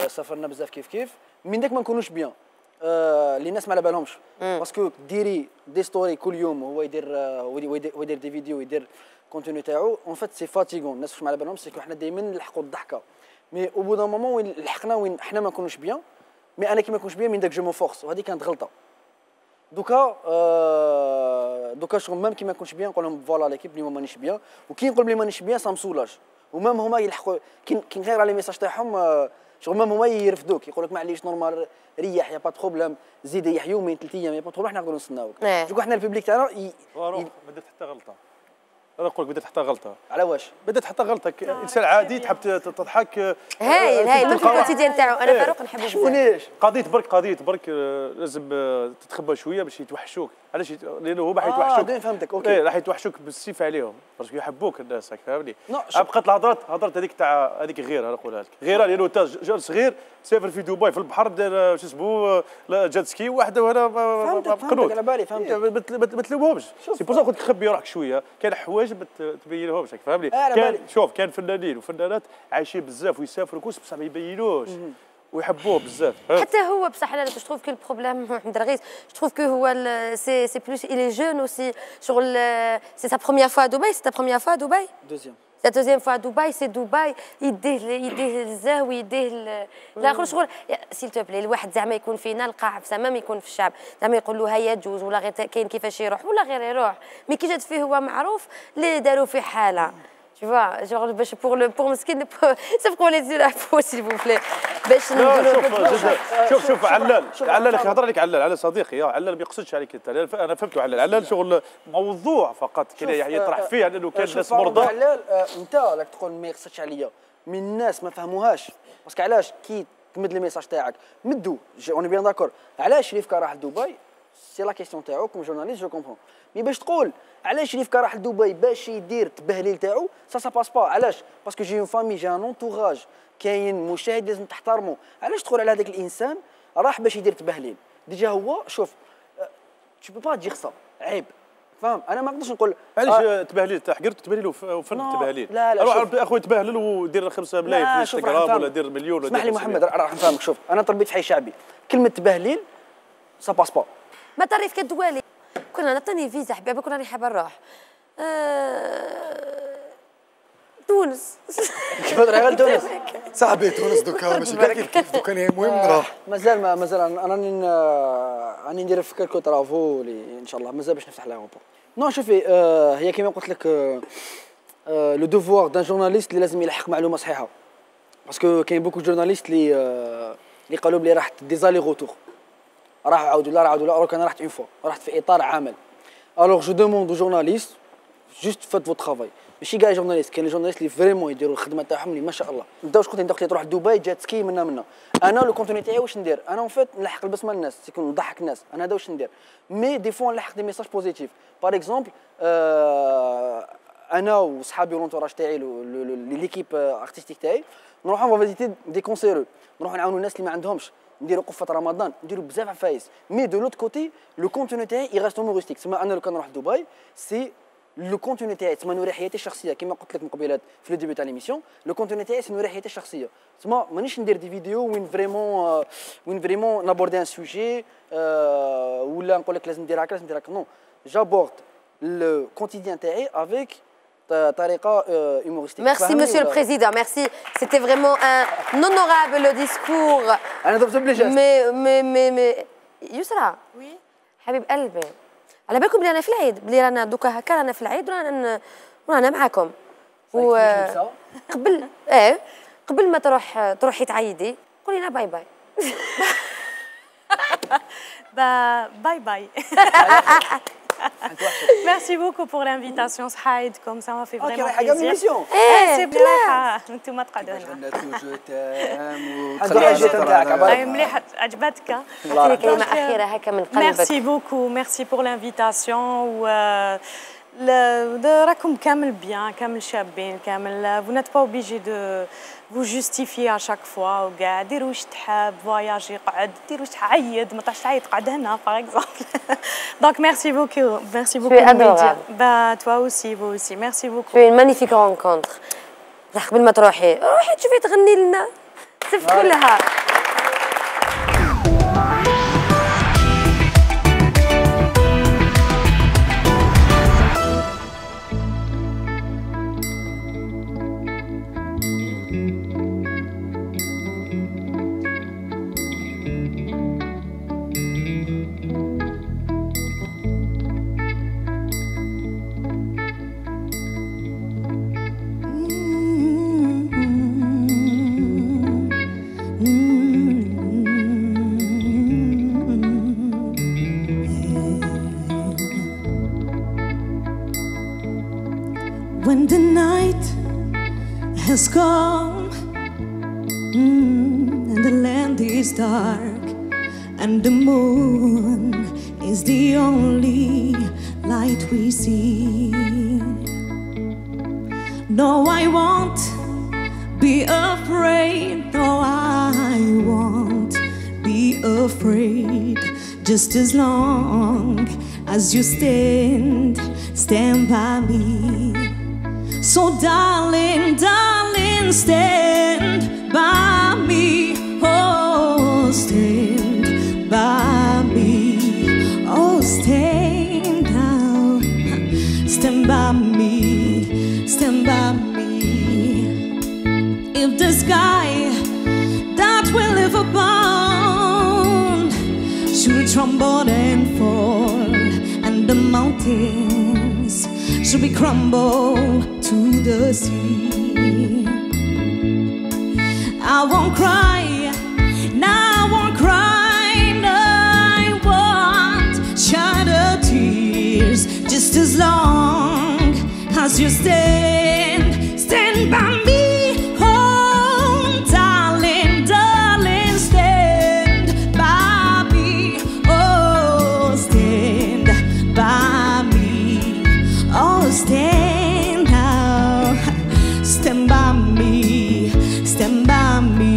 سافرنا بزاف كيف كيف من داك ما نكونوش بيان اللي الناس ما على بالهمش باسكو ديري دي ستوري كل يوم هو يدير هو يدير دي فيديو يدير كونتوني تاعو اون فات سي فاتيغون الناس واش ما على بالهمش سيكو حنا دائما نلحقوا الضحكه مي او بو دو مومون وين لحقنا وين حنا ما نكونوش بيان مي انا كي ما نكونش بيان من داك جو مو فورس وهذه كانت غلطه دوكا آه دوكا شغل ميم كي ما نكونش بيان نقول لهم فوالا ليكيب اليوم مانيش بيان وكي نقول لهم مانيش بيان سا مسولاج ومام هما يلحقوا كي نغير على لي ميساج تاعهم آه شغل مام هما يرفدوك يقول لك معليش نورمال ريح يا با بروبليم زيد ريح يومين ثلاث ايام يا با بروبليم حنا نقدروا نستناوك دوكا حنا الببليك تاعنا ما درت حتى غلطه انا نقول لك بدات حتى غلطه على واش؟ بدات حتى غلطه انسان عادي تحب تضحك هايل هايل الكوتيديان تاعو انا فاروق نحب نشوف قضيه برك قضيه برك لازم تتخبى شويه باش يتوحشوك علاش لانه هو راح يتوحشوك اه فهمتك اوكي ايه راح يتوحشوك بالسيف عليهم باسكو يحبوك الناس فهمني بقات الهضرات هضرت هذيك تاع هذيك غيرها نقولها لك غيرها لانه جال صغير سافر في دبي في البحر دار شو اسمه جات سكي وحده وهنا فهمتك فهمتك على بالي فهمتك ما تلومهمش سي بور سا قلت لك خبي روحك شويه كاين حوايج ما تبينهمش فهمني كان شوف كان فنانين وفنانات عايشين بزاف ويسافروا كوس بصح ما يبينوش ويحبوه بزاف حتى هو بصح انا جو تروف كو البروبليم محمد الرغيس جو تروف كو هو سي سي بلوس اي لي جون اوسي شغل سي سا بروميير فوا دبي سي تا بروميير فوا دبي دوزيام لا دوزيام فوا دبي سي دبي يديه يديه الزاوي يديه الاخر شغل سيل تو بلي الواحد زعما يكون فينا القاع زعما ما يكون في الشعب زعما يقول له هيا جوج ولا غير كاين كيفاش يروح ولا غير يروح مي كي جات فيه هو معروف اللي داروا فيه حاله Tu vois, genre, pour le pour مسكين sauf qu'on les yeux la peau, s'il vous plaît. باش نقولوا شوف شوف علال علال كيهضر لك علال على صديقي علال ما يقصدش عليك انت انا فهمته علال علال شغل موضوع فقط كي يطرح فيه لانه كان الناس مرضى علال انت راك تقول ما يقصدش عليا من الناس ما فهموهاش باسكو علاش كي تمد الميساج تاعك مدو اون بيان داكور علاش ريفكا راح لدبي سي لا كيسيون تاعو كوم جورناليست جو كومبرون مي باش تقول علاش ريفكا راح لدبي باش يدير التبهليل تاعو سا سا باس با علاش باسكو جي اون فامي جي ان اونتوراج كاين مشاهد لازم تحترمه علاش تقول على هذاك الانسان راح باش يدير التبهليل ديجا هو شوف تو بو با دير سا عيب فاهم انا ما نقدرش نقول علاش تبهليل حقرت التبهليل وفن التبهليل لا لا روح اخويا تبهلل ودير خمسة ملايين في انستغرام ولا دير مليون ولا اسمح لي محمد راح نفهمك شوف انا تربيت في حي شعبي كلمه تبهليل سا باس با ما تعرف كدوالي كنا نعطيني فيزا حبيبي كنا راني حابه نروح تونس كيفاش غير تونس صاحبي تونس دوكا ماشي كاع كيف دوكا المهم نروح مازال مازال راني راني ندير في كالكو طرافو ان شاء الله مازال باش نفتح لايونبور نو شوفي هي كيما قلت لك لو دوفوار دان جورناليست اللي لازم يلحق معلومه صحيحه باسكو كاين بوكو جورناليست اللي اللي قالوا بلي راح ديزالي غوتور راح عاودوا لا عاودوا لا انا رحت اون فوا رحت في اطار عمل الوغ جو دوموند او جورناليست جوست فات فو ترافاي ماشي كاع جورناليست كاين جورناليست اللي فريمون يديروا الخدمه تاعهم اللي ما شاء الله انت واش كنت انت تروح دبي جات سكي منا منا انا لو كونتوني تاعي واش ندير انا اون فات نلحق البسمه للناس تكون نضحك الناس انا هذا واش ندير مي دي فوا نلحق دي ميساج بوزيتيف باغ اكزومبل آه انا وصحابي لونتوراج تاعي ليكيب ارتستيك تاعي نروحوا اون فيزيتي دي كونسيرو نروحوا نعاونوا الناس اللي ما عندهمش نديروا قفه رمضان نديروا بزاف عفايس مي دو لوت كوتي لو كونتوني تاعي يغاست هومورستيك تسمى انا لو كان نروح دبي سي لو كونتوني تاعي تسمى نوري حياتي الشخصيه كما قلت لك من قبيلات في لو ديبي تاع ليميسيون لو كونتوني تاعي سي نوري حياتي الشخصيه تسمى مانيش ندير دي فيديو وين فريمون وين فريمون نابوردي ان سوجي ولا نقول لك لازم ندير هكا لازم ندير هكا نو جابورد لو كونتيديان تاعي افيك بطريقه هيومورستيك. ميرسي مسيو البريزيدون، ميرسي، سيتي فريمون ان اونورابل ديسكور. انا ضربت بلي جاست. مي مي مي مي يسرا. وي. حبيب قلبي، على بالكم بلي انا في العيد، بلي رانا دوكا هكا رانا في العيد ورانا ورانا معاكم. و قبل ايه قبل ما تروح تروحي تعيدي قولي لنا باي باي. باي باي. Merci beaucoup pour l'invitation, Saïd. Comme ça, on fait vraiment plaisir. C'est bien. Nous sommes très contents. Je t'aime. Je t'aime. Merci beaucoup. Merci pour l'invitation. راكم كامل بيان، كامل شابين، كامل vous n'êtes pas obligé de vous justifier à chaque fois وكاع. دير واش تحب، فواياجي قعد، دير واش تعيد، ما طاحش تعيد قعد هنا باغ اكزومبل. دونك ميرسي بوكو، ميرسي بوكو ميديا. با توا اوسي فو اوسي، ميرسي بوكو. سي اون مانيفيك رونكونتر. راح قبل ما تروحي، روحي تشوفي تغني لنا، تسفري لها. Has come mm, and the land is dark and the moon is the only light we see. No, I won't be afraid. No, I won't be afraid. Just as long as you stand, stand by me. So darling, darling, stand by me, oh, stand by me, oh, stand now, stand by me, stand by me. If the sky that we live upon should tremble and fall, and the mountains should be crumbled to the sea, I won't cry, now I won't cry, no, I won't shed the tears. Just as long as you stand, stand by me, oh, darling, darling, stand by me, oh, stand by me, oh, stand. Stand by me, stand by me.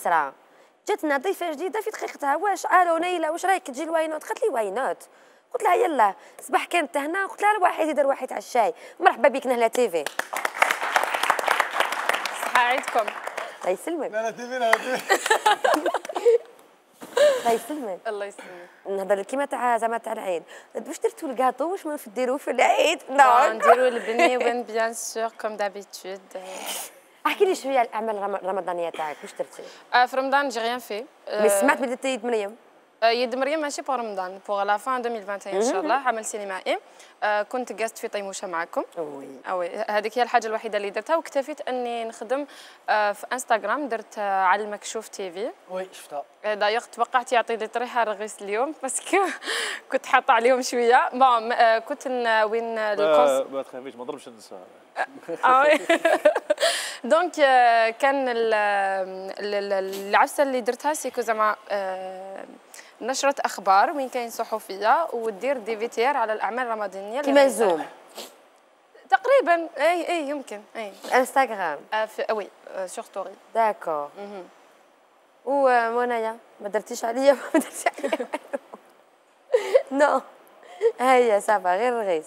يسرا جاتنا ضيفه جديده في دقيقتها، واش الو نيله واش رايك تجي لواينوت؟ قالت لي واينوت، قلت لها يلا. صباح كانت هنا قلت لها واحد يدير واحد على الشاي. مرحبا بك نهلة تيفي. صحه عيدكم. الله يسلمك. نهلة تيفي نهلة تيفي. الله يسلمك. الله يسلمك. نهضر كيما تاع زعما تاع العيد، واش درتوا الكاطو واش ما نديروه في العيد؟ نو نديروا البني وبن بيان سور كوم دابيتود. احكي لي شويه على الاعمال الرمضانيه تاعك، واش درتي؟ في رمضان جي غيان في. مي سمعت بلي درتي يد مريم. يد مريم ماشي بور رمضان، بور لا فان ألفين وواحد وعشرين ان شاء الله، عمل سينمائي. كنت قاست في طيموشه معكم. وي وي هذيك هي الحاجه الوحيده اللي درتها، واكتفيت اني نخدم في انستغرام، درت على المكشوف تيفي. وي شفتها. دايوغ توقعت يعطي لي طريحه الرغيس اليوم باسكو كنت حاطه عليهم شويه، بون كنت وين الكونس. ما تخافيش ما نضربش النساء. اه وي. دونك كان العفسه اللي درتها سيكو زعما نشرة أخبار وين كاين صحفية ودير دي في تي ار على الأعمال الرمضانية كيما زوم تقريبا. أي أي يمكن أي انستغرام وي سور ستوري. داكور. ومنايا ما درتيش عليا ما درتيش عليا نو هيا صافا غير الرغيس.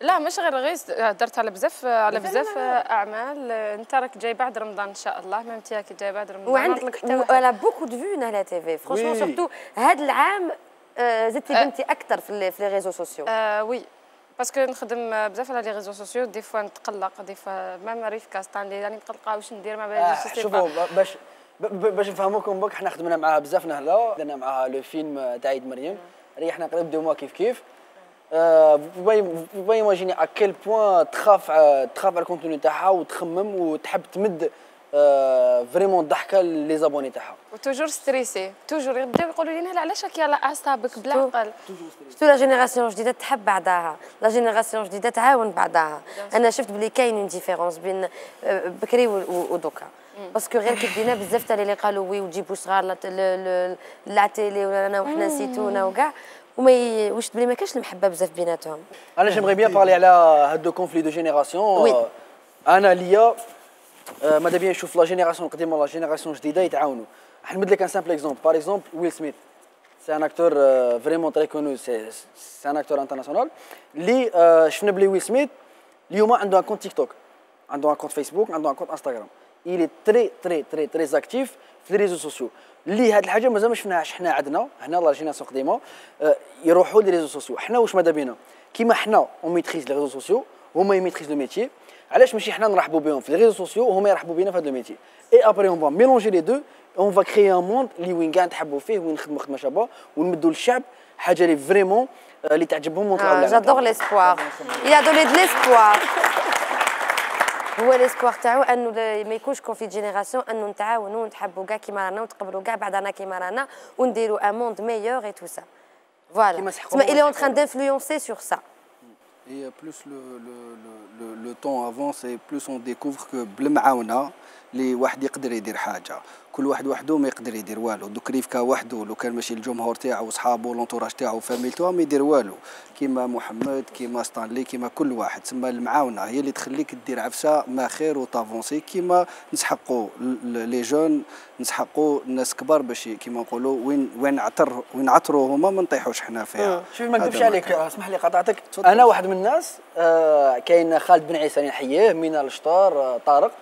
لا مش غير الرغيس، درت على بزاف على بزاف اعمال. انت راك جاي بعد رمضان ان شاء الله، مامتي راك جاي بعد رمضان. وعندك ولا بوكو دو فيو نهلة تيفي فرونشمون سورتو هذا العام زدتي بنتي اكثر في لي ريزو سوسيو. وي باسكو نخدم بزاف على لي ريزو سوسيو، دي فوا نتقلق، دي فوا مام ريفكا ستانلي راني مقلقه واش ندير ما باليش. شوفوا باش باش نفهموكم برك، حنا خدمنا معاها بزاف نهلة، درنا معاها لو فيلم تاع عيد مريم، ريحنا قريب دو موا كيف كيف. vous pouvez imaginer à quel point تخاف تخاف على الكونتوني تاعها وتخمم وتحب تمد فريمون الضحكه لي زابوني تاعها. وتوجور ستريسي، توجور يبداو يقولوا لي نهلا علاش راكي على اعصابك بلا عقل. شفتوا لا جينيراسيون جديده تحب بعضها، لا جينيراسيون جديده تعاون بعضها. انا شفت بلي كاين اون ديفيرونس بين بكري ودوكا، باسكو غير كي بدينا بزاف تاع اللي قالوا وي وجيبوا صغار لا تيلي ولا وحنا نسيتونا وكاع. وما واش بلي ما كاش المحبه بزاف بيناتهم. انا جيمغي بيان بارلي على هاد دو كونفلي دو جينيراسيون. انا ليا ماذا بيا نشوف لا جينيراسيون القديمه ولا جينيراسيون الجديده يتعاونوا. حنمد لك ان سامبل اكزومبل، باغ اكزومبل ويل سميث سي ان اكتور فريمون تري كونو، سي ان اكتور انترناسيونال اللي شفنا بلي ويل سميث اليوم عنده ان كونت تيك توك، عنده ان كونت فيسبوك، عنده ان كونت انستغرام، إلي تري تري تري تري اكتيف في لي ريزو سوسيو. اللي هاد الحاجه مازال ما شفناهاش حنا عندنا هنا لا جينيراسيون قديمه يروحوا لي ريزو سوسيو. حنا واش ماذا بينا كيما حنا اون ميتريز لي ريزو سوسيو هما يميتريز لو ميتي، علاش ماشي حنا نرحبوا بهم في لي ريزو سوسيو وهما يرحبوا بينا في هذا لو ميتي؟ اي ابري اون فوا ميلونجي لي دو، اون فوا كريي ان موند اللي وين كاع نتحبوا فيه ونخدموا خدمه شابه ونمدوا للشعب حاجه اللي فريمون اللي تعجبهم ونطلعوا لها. جادور ليسبوار، يا دوني دو ليسبوار. هو الاسبوار تاعو انه ما يكونش كونفلي جينيراسيون، انه نتعاونوا ونتحبوا كاع كيما رانا ونتقبلوا كاع بعضنا كيما رانا ونديروا ان موند ميور اي تو سا. فوالا تما إلي اون تران دانفلونسي سور سا. اي بلوس لو لو لو طون افونس اي بلوس اون ديكوفر كو بلا معاونه اللي واحد يقدر يدير حاجه، كل واحد وحده ما يقدر يدير والو. دوك ريفكا وحده لو كان ماشي الجمهور تاعو وصحابو لونتوراج تاعو وفاميلتو ما يدير والو، كيما محمد كيما ستانلي كيما كل واحد. تسمى المعاونه هي اللي تخليك دير عفسه ما خير وتافونسي، كيما نسحقوا لي جون نسحقوا الناس كبار باش كيما نقولوا وين وين عطر وين عطروا هما ما نطيحوش حنا فيها. شوف ما نكذبش عليك، اسمح لي قطعتك. انا واحد من الناس آه كاين خالد بن عيسى اللي نحييه من الشطار آه طارق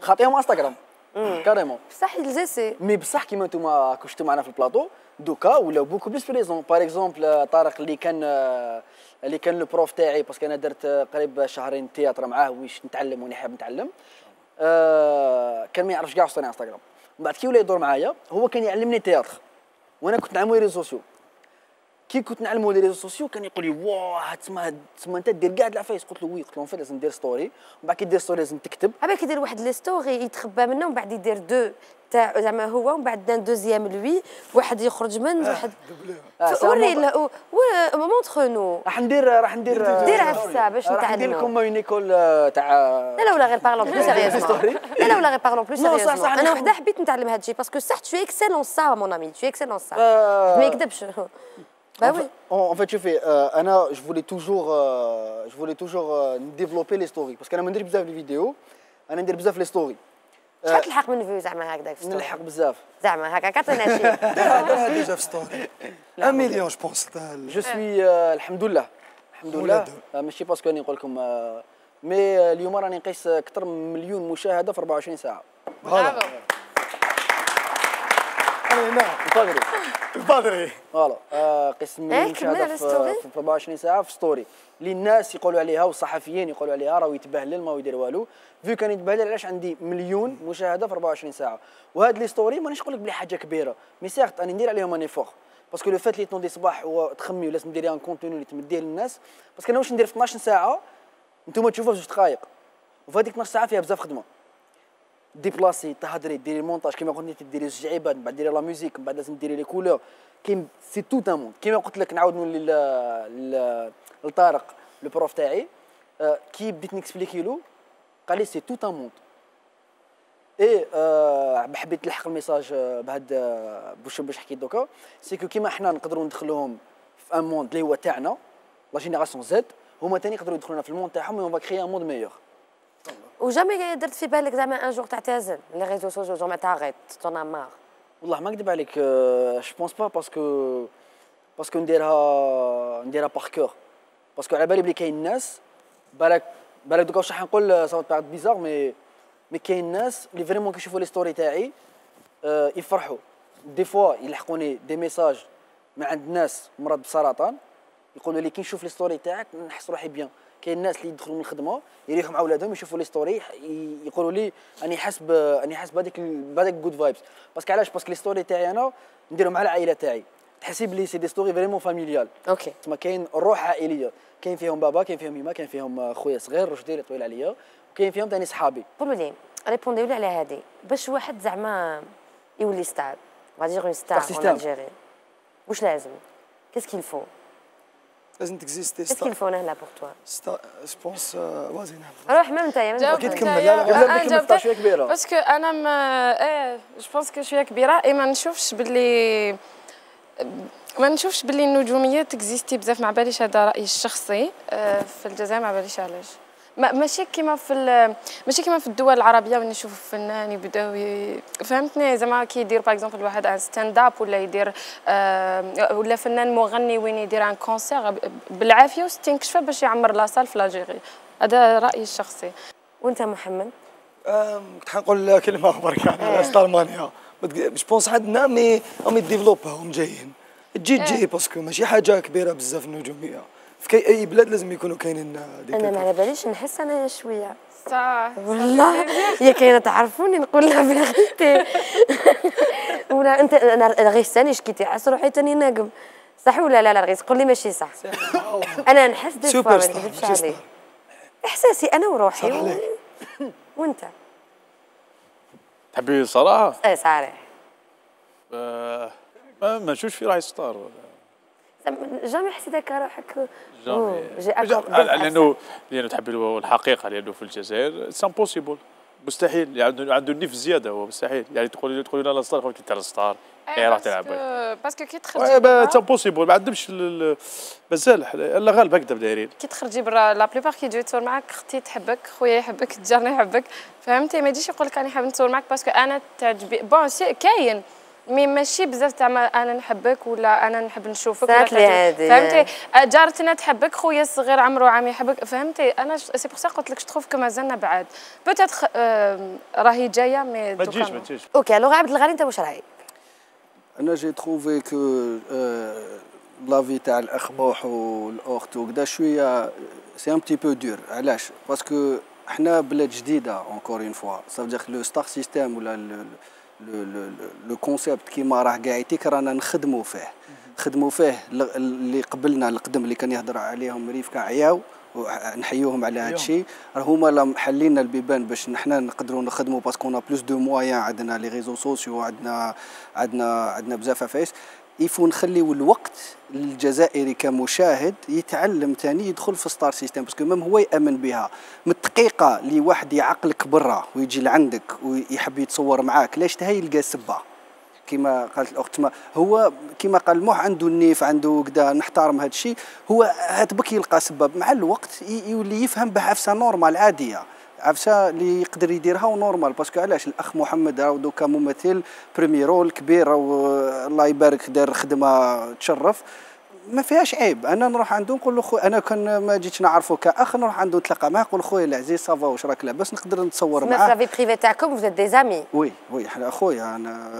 خاطيهم انستغرام كاريمون بصح الجيسي. مي بصح كيما نتوما كو شفتوا معنا في البلاطو دوكا ولاو بوكو بليس بريزون. باغ اكزومبل طارق اللي كان اللي كان لو بروف تاعي، باسكو انا درت قريب شهرين تياتر معاه واش نتعلم وني حاب نتعلم آه كان ما يعرفش كاع وصلني انستغرام. من بعد كي ولا يدور معايا هو كان يعلمني تياتر وانا كنت نعلمو لي ريزو سوسيو. كي كنت نعلمو لي ريزو سوسيو كان يقول لي واه تسمى تسمى انت دير كاع العفايس. قلت له وي، قلت له في لازم ندير ستوري ومن بعد كي دير ستوري لازم تكتب. على بالك يدير واحد لي ستوري يتخبى منه ومن بعد يدير دو تاع زعما هو ومن بعد دان دوزيام لوي واحد يخرج من واحد. وري مونتخ نو راح ندير راح ندير دير عفسه باش نتعلموا. راح ندير لكم اون ايكول تاع لا لا ولا غير بارلون بلو سيريوزمون. لا لا ولا غير بارلون بلو سيريوزمون. انا وحده حبيت نتعلم هادشي باسكو صح تو اكسيلون سا مون امي تو اكسيلون سا ما يكذبش. Bah oui. En fait, je fais. Anna, je voulais toujours, je voulais toujours développer les stories parce qu'elle m'a dit beaucoup de vidéos. Elle m'a dit beaucoup de stories. شحال تلحق من فيو زعما هكذاك في ستوري؟ نلحق بزاف زعما هكا كاتنا شي درها ديجا في ستوري واحد مليون جو بونس. جو سوي الحمد لله الحمد لله ماشي باسكو راني نقول لكم مي اليوم راني نقيس اكثر من مليون مشاهده في أربعة وعشرين ساعه. برافو هنا البادري البادري فوالا قسم مليون مشاهده في أربعة وعشرين ساعه في ستوري اللي الناس يقولوا عليها والصحفيين يقولوا عليها راه يتبهلل ما يدير والو. فيو كان يتبهلل علاش عندي مليون مشاهده في أربعة وعشرين ساعه. وهاد لي ستوري مانيش نقول لك بلي حاجه كبيره مي سيغت اني ندير عليهم ان ايفور باسكو لو فات اللي تنوضي صباح وتخمي ولازم ديري ان كونتوني اللي تمديه للناس باسكو انا واش ندير في اثناش ساعه انتوما تشوفوها في جوج دقائق وفي هذيك اثناش ساعه فيها بزاف خدمه ديبلاسي تهضري ديري المونتاج كيما قلت لك ديري زوج عيبات من بعد ديري لا ميوزيك من بعد لازم ديري لي كولور كاين سي توت ان موند كيما قلت لك. نعاود نولي لطارق لو بروف تاعي كي بديت نكسبليكي له قال لي سي توت ان موند اي حبيت نلحق الميساج بهاد باش باش حكيت دوكا سي كو كيما حنا نقدروا ندخلوهم في ان موند اللي هو تاعنا لا جينيراسيون زد هما ثاني يقدروا يدخلونا في الموند تاعهم اون فا كريي ان موند ميور. وجامي درت في بالك زعما ان جور تعتزل لي ريزو سوسيو زعما تاغيت تونا مار؟ والله ما نكذب عليك جو بونس با باسكو باسكو نديرها نديرها باغ كور باسكو على بالي بلي كاين ناس بالك بالك دوكا واش راح نقول صوت باغ بيزار مي مي كاين ناس اللي فريمون كيشوفوا لي ستوري تاعي يفرحوا دي فوا يلحقوني دي ميساج من عند ناس مرض بالسرطان يقولوا لي كي نشوف لي ستوري تاعك نحس روحي بيان. كاين الناس اللي يدخلوا من الخدمه يريحوا مع ولادهم يشوفوا لي ستوري يقولوا لي اني حاس اني حاس بهذيك بهذاك جود فايبس باسكو علاش باسكو لي ستوري تاعي انا نديرهم مع العائله تاعي تحسي بلي سي دي ستوري فريمون فاميليال. اوكي تما كاين الروح عائليه كاين فيهم بابا كاين فيهم يما كاين فيهم خويا صغير رشدي اللي طويل عليا وكاين فيهم ثاني صحابي. قولوا لي ريبونديو لي على هذه باش واحد زعما يولي ستار غادي ستار في الجزائر واش لازم كاسكيل فو لازم تكزيستي ستار. كيف كيفون هنا بوغ توا؟ ستار جو بونس وازي نعمل. روح ميم نتايا ميم نتايا. كمل لا لا كمل ستار شويه كبيره. باسكو انا ايه جو بونس كو شويه كبيره اي ما نشوفش باللي ما نشوفش باللي النجوميه تكزيستي بزاف ما باليش هذا رايي الشخصي في الجزائر ما باليش علاش. ماشي كيما في ماشي كيما في الدول العربيه وين نشوف فنان يبداو فهمتني زعما كيدير باغ اكزومبل واحد ان ستاند اب ولا يدير ولا فنان مغني وين يدير ان كونسير بالعافيه وستين كشفه باش يعمر لاصال في لاجيري. هذا رايي الشخصي. وانت محمد؟ كنت حنقول كلمه برك على ستار مانيا جو بونس عندنا مي هم ديفلوبا هم جايين تجي تجي باسكو ماشي حاجه كبيره بزاف النجوميه في اي بلاد لازم يكونوا كاينين. انا ما على باليش نحس انايا شويه صح والله هي كاينه تعرفوني نقول لها بلا غيتي ولا انت انا غير ثاني شكيتي عس روحي ثاني ناقم صح ولا لا لا غير تقول لي ماشي صح انا نحس ديك فوا ما نكذبش عليك احساسي انا وروحي و... وانت تحبي صراحه؟ اي صريح أه... ما نشوفش في روحي ستار جامي حسيتك روحك جي لانه لانه تحب الحقيقه لانه في الجزائر سام بوسيبل مستحيل عنده عنده النيف زياده هو مستحيل يعني تقول تقول لنا لا ستار قلت لك تاع الستار اي راح تلعب باسكو كي تخرجي سام بوسيبل ما عندهمش مازال الا غالب هكذا دايرين كي تخرجي برا لا بليبار كي يجي يتصور معك اختي تحبك خويا يحبك جارنا يحبك فهمتي ما يجيش يقول لك راني حاب نتصور معك باسكو انا تعجبي بون كاين مي ماشي بزاف تاع انا نحبك ولا انا نحب نشوفك ولا فهمتي جارتنا تحبك خويا الصغير عمرو عام يحبك فهمتي انا سي بور سا قلت لك جو مازالنا بعاد بوتيتخ راهي جايه مي ما تجيش ما تجيش. اوكي الوغ عبد الغني انت واش رايك؟ انا جي تروفي كو لافي تاع الاخ بوح والاخت وكذا شويه سي ان بتي بو دور علاش باسكو حنا بلاد جديده اونكور اون فوا صافي لو ستار سيستيم ولا لو كونسيبت كيما راه قاعدتك رانا نخدموا فيه نخدموا فيه اللي قبلنا القدم اللي كان يهضر عليهم ريفكا عياو نحيوهم على هذا الشيء راه هما اللي محلينا البيبان باش نحنا نقدروا نخدموا باسكو اون بلوس دو مويان عندنا لي ريزو سوسيو عندنا عندنا عندنا بزاف عفايس يفو نخليو الوقت للجزائري كمشاهد يتعلم ثاني يدخل في ستار سيستم باسكو ميم هو يامن بها من الدقيقه اللي واحد يعقلك برا ويجي لعندك ويحب يتصور معاك لاش تهي يلقى سبه كما قالت الاخت ما هو كما قال موح عنده النيف عنده كذا نحترم هذا الشيء هو هاتبك يلقى سبه مع الوقت يولي يفهم بها في سا نورمال عاديه عفسه اللي يقدر يديرها ونورمال باسكو علاش الاخ محمد راه دوكا ممثل بريمي رول كبير الله يبارك دار خدمه تشرف ما فيهاش عيب. انا نروح عنده نقول له خويا انا كان ما جيتش نعرفه كاخ نروح عنده نتلاقى معاه نقول خويا العزيز صافا واش راك لاباس نقدر نتصور معاه. ما في بريفي تاعكم فوزيت دي زامي. وي وي حنا خويا انا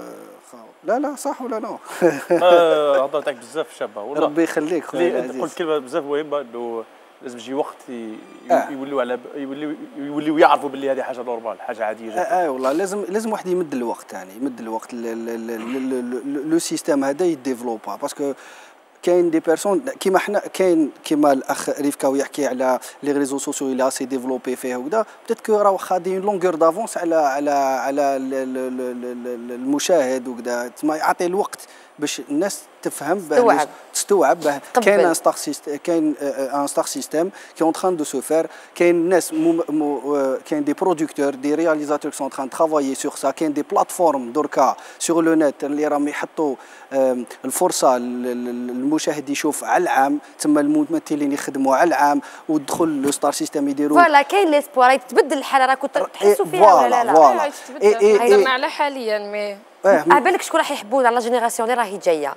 خاو. لا لا صح ولا نو؟ هضرت عليك بزاف شابه والله ربي يخليك خويا العزيز. قلت كلمه بزاف مهمه انه لازم يجي وقت يولوا على يوليو يوليو يعرفوا باللي هذه حاجه نورمال حاجه عاديه جدا. اه والله لازم لازم واحد يمد الوقت يعني يمد الوقت لو سيستيم هذا يديفلوبا باسكو كاين دي بيرسون كيما حنا كاين كيما الاخ ريفكا ويحكي على لي ريزو سوسيو اللي سي ديفلوبي فيه وكذا بدات كو راهو خادين لونغور دافونس على على على المشاهد وكذا تما يعطي الوقت باش الناس تفهم باه تستوعب باه كاين ان ستار سيستم كاين ان ستار سيستم كي اون تران دو سو فير كاين ناس كاين دي برودكتور دي رياليزاتور سون تران ترافايي سور سا كاين دي بلاتفورم دركا سور لو نت اللي راهم يحطوا الفرصه المشاهد يشوف على العام تما الممثلين يخدموا على العام وتدخل لو ستار سيستم يديروا فوالا كاين ليسبوار تبدل الحاله راكم تحسوا فيها ولا لا فوالا تبدل على حاليا مي على بالك شكون راح يحبونا لا جينيراسيون اللي راهي جايه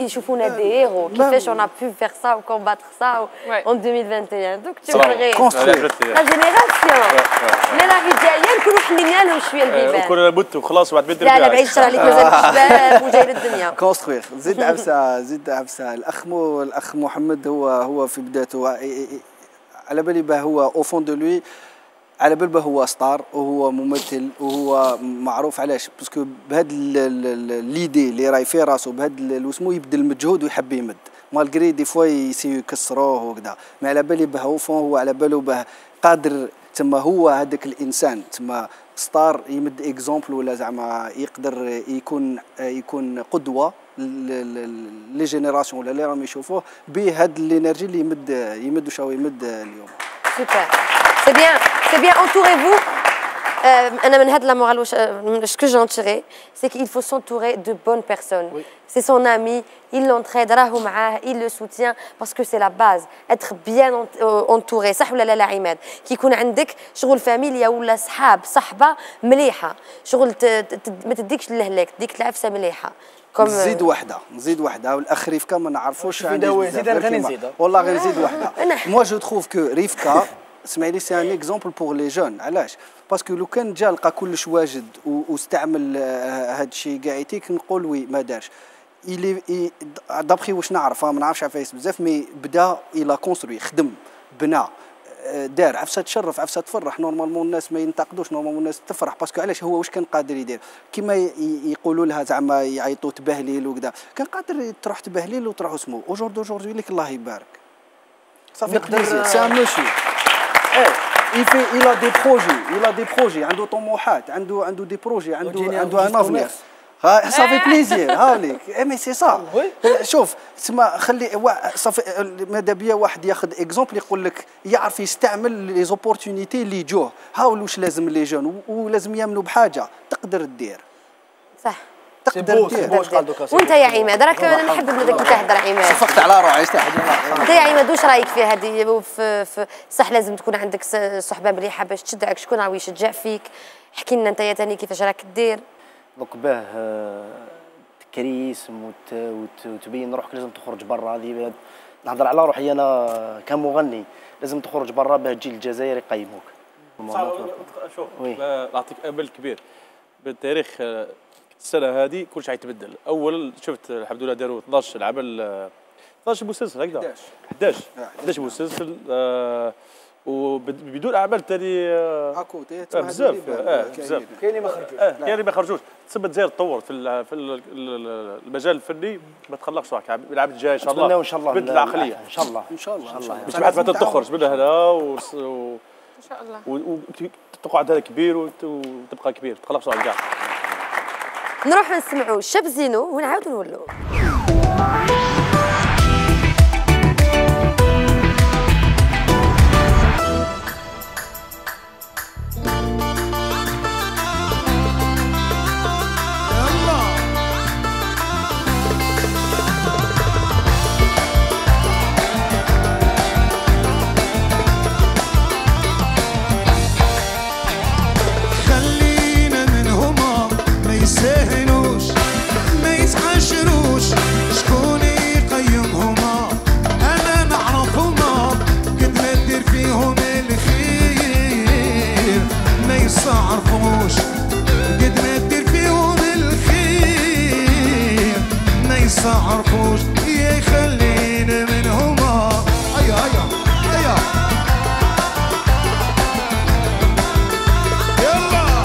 يشوفونا دي هيرو كيفاش اون ا بو فيغ سا و كومباتر سا اون ألفين وواحد وعشرين دونك تي فري لا جينيراسيون اللي راهي جايه نكونوا حلينا لهم شويه البيبان نكونوا بوت وخلاص وبعد ما لا لا بعيد الشر عليك مازال شباب وجاي للدنيا كونستخوير زيد عبسه زيد عبسه الاخ الاخ محمد هو هو في بدايته على بالي باه هو او فون دو لوي على بالبه هو ستار وهو ممثل وهو معروف علاش باسكو بهاد ليدي اللي راهي في راسو بهاد وسمو يبذل المجهود ويحب يمد مالغري دي فوا يسيو يكسروه وكذا ما على بالي به هو هو على بالو به قادر تما هو هذاك الانسان تما ستار يمد اكزومبل ولا زعما يقدر يكون يكون قدوه لي جينيراسيون ولا اللي راهم يشوفوه بهاد الانرجي اللي يمد يمد واش هو يمد اليوم سوبر سي بيان C'est bien, entourez-vous. Ce que j'en tirais, c'est qu'il faut s'entourer de bonnes personnes. Oui. C'est son ami, il l'entraide, il le soutient, parce que c'est la base. Être bien entouré. C'est vrai ou pas, Imad ? Qui qu'on a une famille ou la sahab, sahba, mliha. Chogul ما تديكش لهلاك, ديك العفسة مليحة. نزيد وحده نزيد وحده والاخ ريفكا ما نعرفوش عنده. زيد انا غنزيدها. والله غنزيد وحده. Moi je trouve que ريفكا اسمعيلي سي ان اكزومبل بور لي جون علاش باسكو لو كان جا لقى كلش واجد واستعمل هذا الشيء كاع يتيك نقول وي ما دارش اي دابخي واش نعرف ما نعرفش عفايس بزاف مي بدا الا كونستروي خدم بنى دار عفسه تشرف عفسه تفرح نورمالمون الناس ما ينتقدوش نورمالمون الناس تفرح باسكو علاش هو واش كان قادر يدير كيما يقولوا لها زعما يعيطوا تبهليل وكذا كان قادر تروح تبهليل وتروح اسمو اوجوردي اوجوردي لك الله يبارك صافي نقدر سي ان موسيو Il, fait, il a des projets, il a des projets, il a des projets, il a des projets, il a un avenir. Ça fait plaisir, mais c'est ça. شوف سما خلي صافي ماذا بيا واحد ياخذ اكزومبل يقول لك يعرف يستعمل لي زوبورتونيتي اللي يجوه هاول واش لازم لي جون ولازم يامنوا بحاجه تقدر دير صح تقدر دير وانت يا عماد راك انا نحب بدك تهضر عماد صفقت على روحي استحي انت يا عماد واش رايك في هذه صح لازم تكون عندك صحبه مليحه باش تشجعك شكون راه يشجع فيك احكي لنا انت يا ثاني كيفاش راك دير دوك باه تكريسم وتبين روحك لازم تخرج برا هذه نهضر على روحي انا كمغني لازم تخرج برا باه تجي للجزائر يقيموك صح شوف نعطيك امل كبير بالتاريخ السنه هذه كلش حيتبدل، أول شفت الحمد لله داروا اثناش العمل اثناش مسلسل هكذا احداش احداش مسلسل وبدون أعمال ثاني اكوتي بزاف بزاف كاين اللي ما خرجوش كاين اللي ما خرجوش تسبب الجزائر تطور في في المجال الفني ما تخلقش روحك العام الجاي إن شاء الله إن شاء الله تبدل العقلية إن شاء الله إن شاء الله إن شاء الله باش بعد ما تخرج من هنا إن شاء الله وتقعد هذا كبير وتبقى كبير ما تخلقش روحك كاع نروح نسمعوا الشاب زينو ونعاودوا نولوا يعرفوش يخليني منهما. هيا هيا هيا يلا كلاهم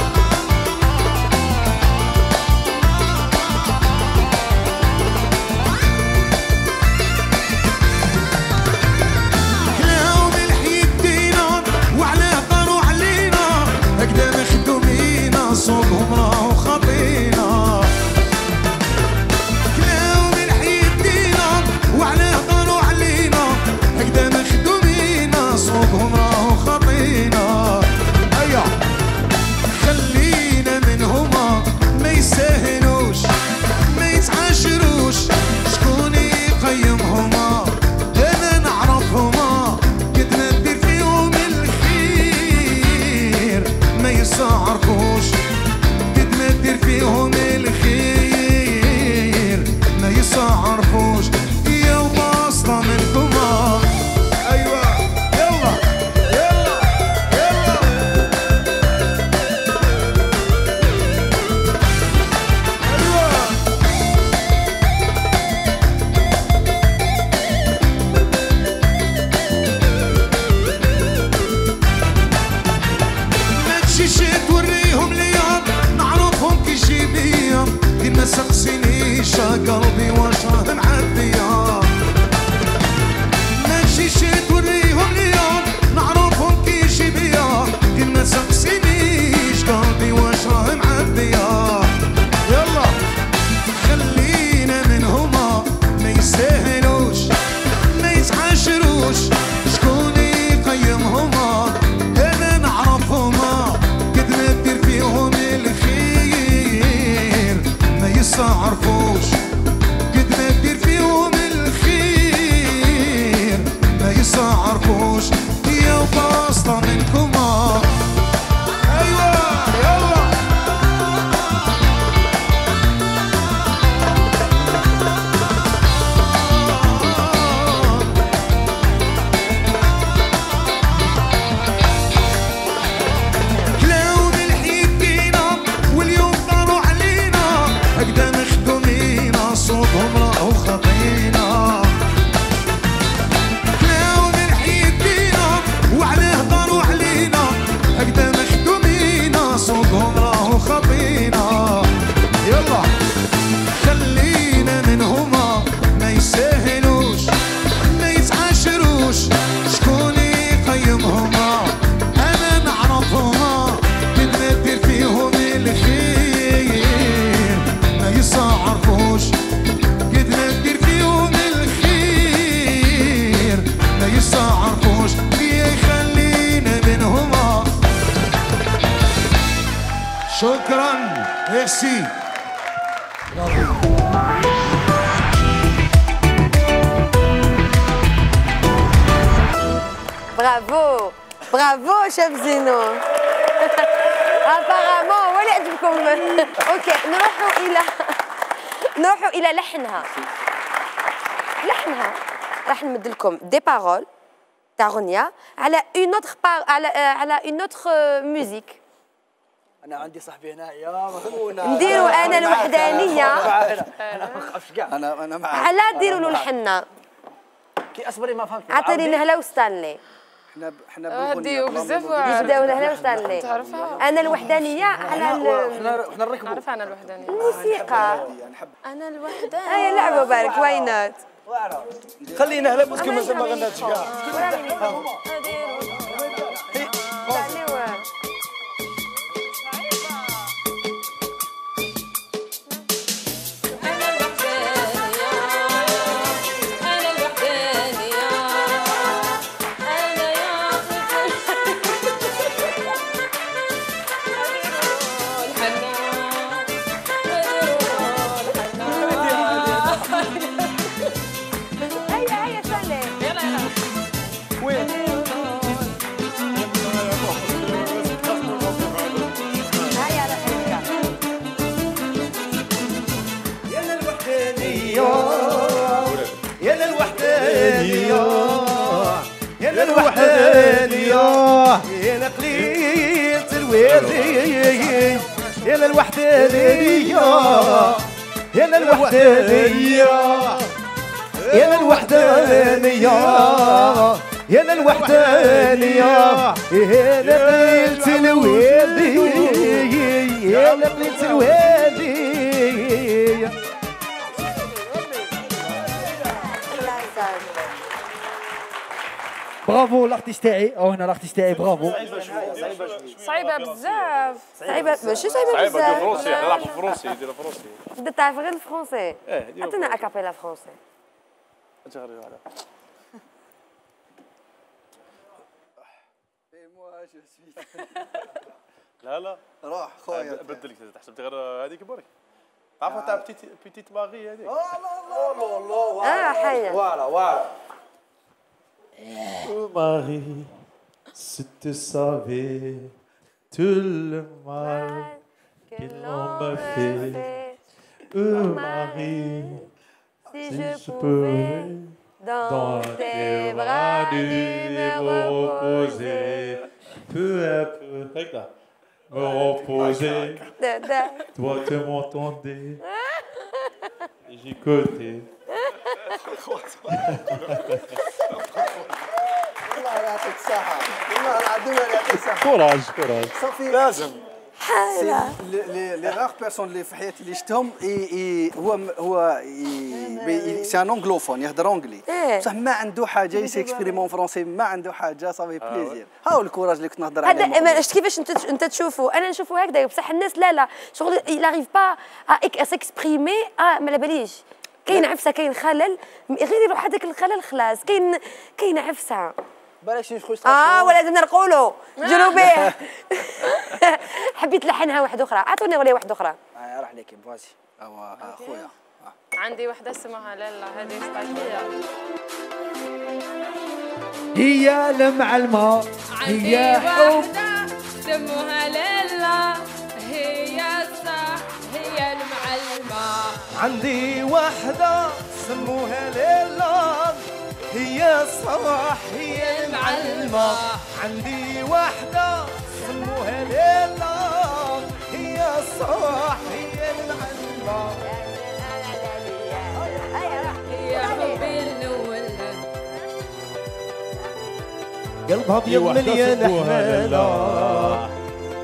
الحيد نار وعلى طاروا علينا اقدام خدومينا صوبهم راهو خاطينا. كلاهم الحيد نار وعلى طاروا علينا اقدام خدومينا صوبهم راهو خاطينا. هيا خلينا منهما ما يسهلوش ما يتعاشروش شكون يقيمهما انا نعرفهما قد ما ندير فيهم الخير ما يسعرفوش قد ما ندير فيهم الخير ما يسعرفوش يا واصله منكما. ايوا يلا يلا يلا ايوا ما تجيش توريهم ليا نعرفهم كي جيبيا ديما سقسينيش يا قلبي واش راه معديا. ما تجيش توريهم ليا نعرفهم كي جيبيا ديما سقسينيش قلبي واش راه معديا. يلا خلينا منهما ما يستاهلوش ما يتعاشروش شكون يقيمهما انا نعرفهما قد ما ندير فيهم الخير ما يستعرفوش قد ما ندير فيهم الخير ما يستعرفوش يا واصله منكما. ايوا يلا كلاو بالحيد دينا واليوم طاروا علينا اقدام خدومينا صوبهم راهو خاطينا. كلاو بالحيد دينا وعلاه طاروا علينا اقدام خدومينا صوبهم راهو خاطينا. يلا خلينا منهما ما يسهلوش ما يتعاشروش شكون يقيمهما انا نعرفهما قد ما ندير فيهم الخير ما يسعرفوش قد ما ندير فيهم الخير ما يسعرفوش يخلينا منهما. شكرا ميرسي. برافو برافو شاف زينو. ابارامون هو اللي عجبكم. اوكي نروحوا الى نروحوا الى لحنها. لحنها راح نمد لكم دي بارول تاع غنيه على اون اوتر على على اون اوتر ميوزيك. انا عندي صاحبي هنا يا خونا نديروا انا الوحدانيه انا ما نخافش كاع انا انا معاك. على ديروا له لحنا كي اصبري ما فهمتش عطيني نهله وستانلي. حنا حنا هادي بزاف بداو نهله وستانلي. تعرفها انا الوحدانيه على ال- حنا نركبوا تعرف انا الوحدانيه الموسيقى انا الوحدانيه اي لعبه بارك واي نوت خلي نهله باسكو مازال ما غناتش كاع. هيا هيا سلام يلا يلا هيا رحمك يلا الوحدانية يلا الوحدانية يلا الوحدانية يلا قليل الوادي يلا الوحدانية يلا الوحدانية يا الوحدانية يا الوحدانية يا لبيت الوادي يا لبيت الوادي. برافو الارتيست تاعي، او هنا الارتيست تاعي برافو. صعيبه بزاف، صعيبه ماشي صعيبه بزاف. صعيبه بالفرنسي، يلعب بالفرنسي، يدير الفرنسي. بدا تعرف غير الفرنسي. عطينا اكابيلا فرنسي. تغريوا على. لا لا روح خويا بدلك تحسبتي غير هذيك برك. عرفتها تاع بتيت بتيت باغي هذيك. اه لا لا لا اه حيه. فوالا فوالا. Oh Marie, si tu savais tout le mal que l'on m'a fait. Oh Marie, si je pouvais dans tes bras nus me reposer, peu à peu me reposer. Toi tu m'entendais, j'écoutais. والله يعطيك الصحة، والله العظيم يعطيك الصحة. كوراج كوراج. صافي لازم. حالة. لي غار بيرسون اللي في حياتي اللي شفتهم هو هو سي ان انجلوفون يهضر انجلي، بصح ما عنده حاجة يسيكسبريمون فرونسي، ما عنده حاجة صافي بليزير. ها هو الكوراج اللي كنت نهضر عليه. هذا شفت كيفاش أنت أنت تشوفه، أنا نشوفه هكذا بصح الناس لا لا شغل يلاغيف با سيكسبريمي ما باليش. كاين عفسه كاين خلل غير يروح هذاك الخلل خلاص كاين كاين عفسه بلاش نخوستراسيون اه ولازمنا نقولوا ديروا به. حبيت لحنها واحده اخرى عطوني ولا واحده اخرى اه راح ليك فازي او خويا عندي واحده اسمها لالا هذه استاجيه هي المعلمه هي حب سموها لالا هي صح هي المعلمه عندي واحدة سموها ليلى هي الصباح هي المعلمة عندي واحدة سموها ليلى هي الصباح هي المعلمة يا حبي الأول قلبها أبيض مليان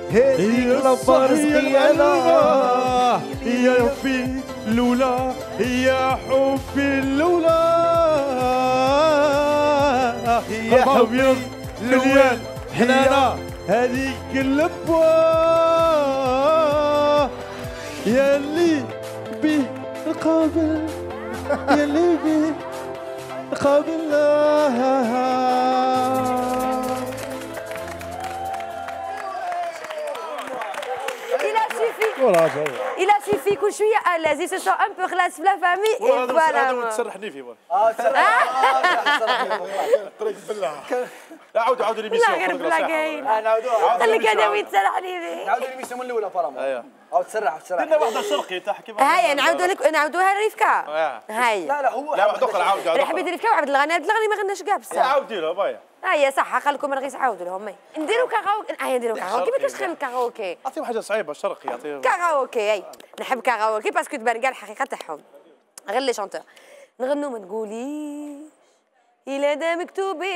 حنانة هي الصباح هي المعلمة يا حبي لولا يا حبي لولا يا حبي لولا حنانة هذيك اللبوة يا اللي بيه القابل يا اللي بيه القابل Il a suffi que je suis à l'aise, ils se sentent un peu classe la famille et voilà. Ah, ça va. لا عاود عاود ليميسيون لا غير بلا كاين انا عاود قال لك انا وين تسرحني به عاود ليميسيون من الاولى بارامون ايوه عاود تسرح تسرح كنا واحده شرقي تاع حكي هاي نعاودوا لك نعاودوها لريفكا هاي لا لا هو لا واحده اخرى عاود عاود حبيت ريفكا وعبد الغني عبد الغني ما غناش كاع بصح عاودي لها بايا هاي صح خلكم الرغيس عاودوا لهم نديروا كاغاوكي هاي نديروا كاغاوكي ما كاش غير الكاغاوكي عطيهم حاجه صعيبه شرقي عطيهم كاغاوكي هاي نحب كاغاوكي باسكو تبان كاع الحقيقه تاعهم غير لي شونتور نغنوا ما نقوليش الا دا مكتوبي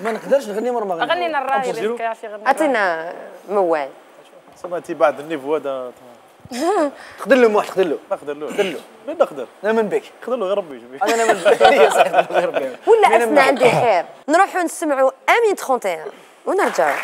ما نقدرش نغني مرة ما غني لنا الراي ريفكا يعرف يغني عطينا موال سمعتي بعد النيفو هذا خدر له واحد خدر له ما خدر له خدر له ما نقدر انا من بك خدر له غير ربي يجيب انا من بك غير ربي ولا اثناء عندي خير نروحوا نسمعوا امين واحد وثلاثين ونرجعوا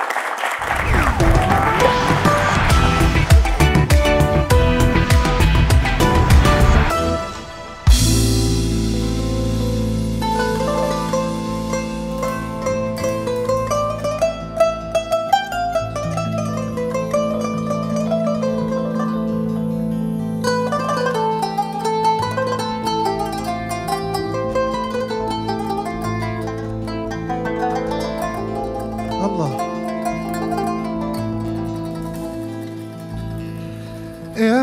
الله يا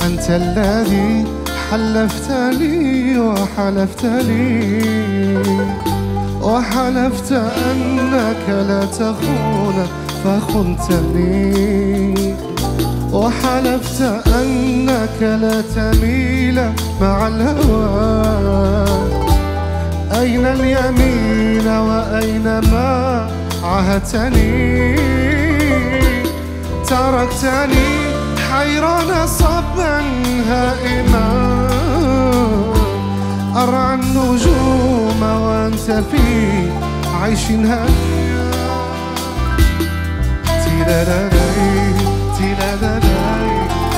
أنت الذي حلفت لي وحلفت لي وحلفت أنك لا تخون فخنتني وحلفت أنك لا تميل مع الهوى أين اليمين وأين ما عاهدتني تركتني حيران صبا هائما أرعى النجوم وأنت في عيش هنيا تيراراري تيراراري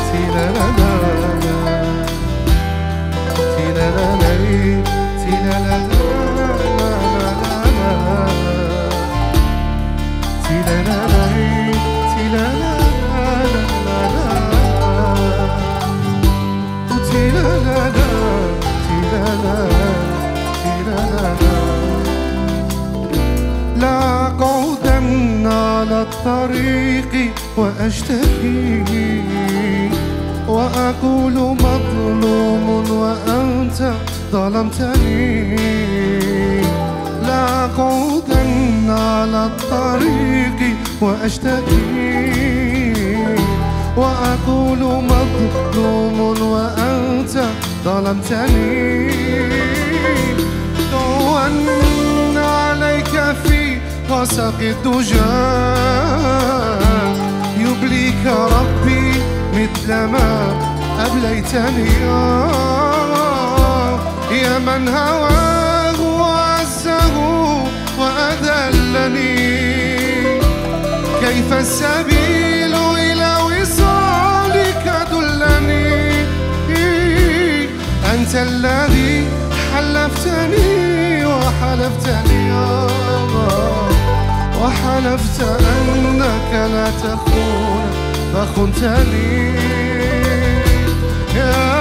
تيراراري تيراراري تيراراري تيراراري لا أقعدن على الطريق وأشتكي وأقول مظلوم وأنت ظلمتني لا أقعدن على الطريق وأشتكي وأقول مظلوم وأنت ظلمتني دعواً عليك في غسق الدجى يبليك ربي مثل ما أبليتني يا من هواه وعزه وأذلني كيف السبيل أنت الذي حلفتني وحلفتني وحلفت أنك لا تخون فخنتني يا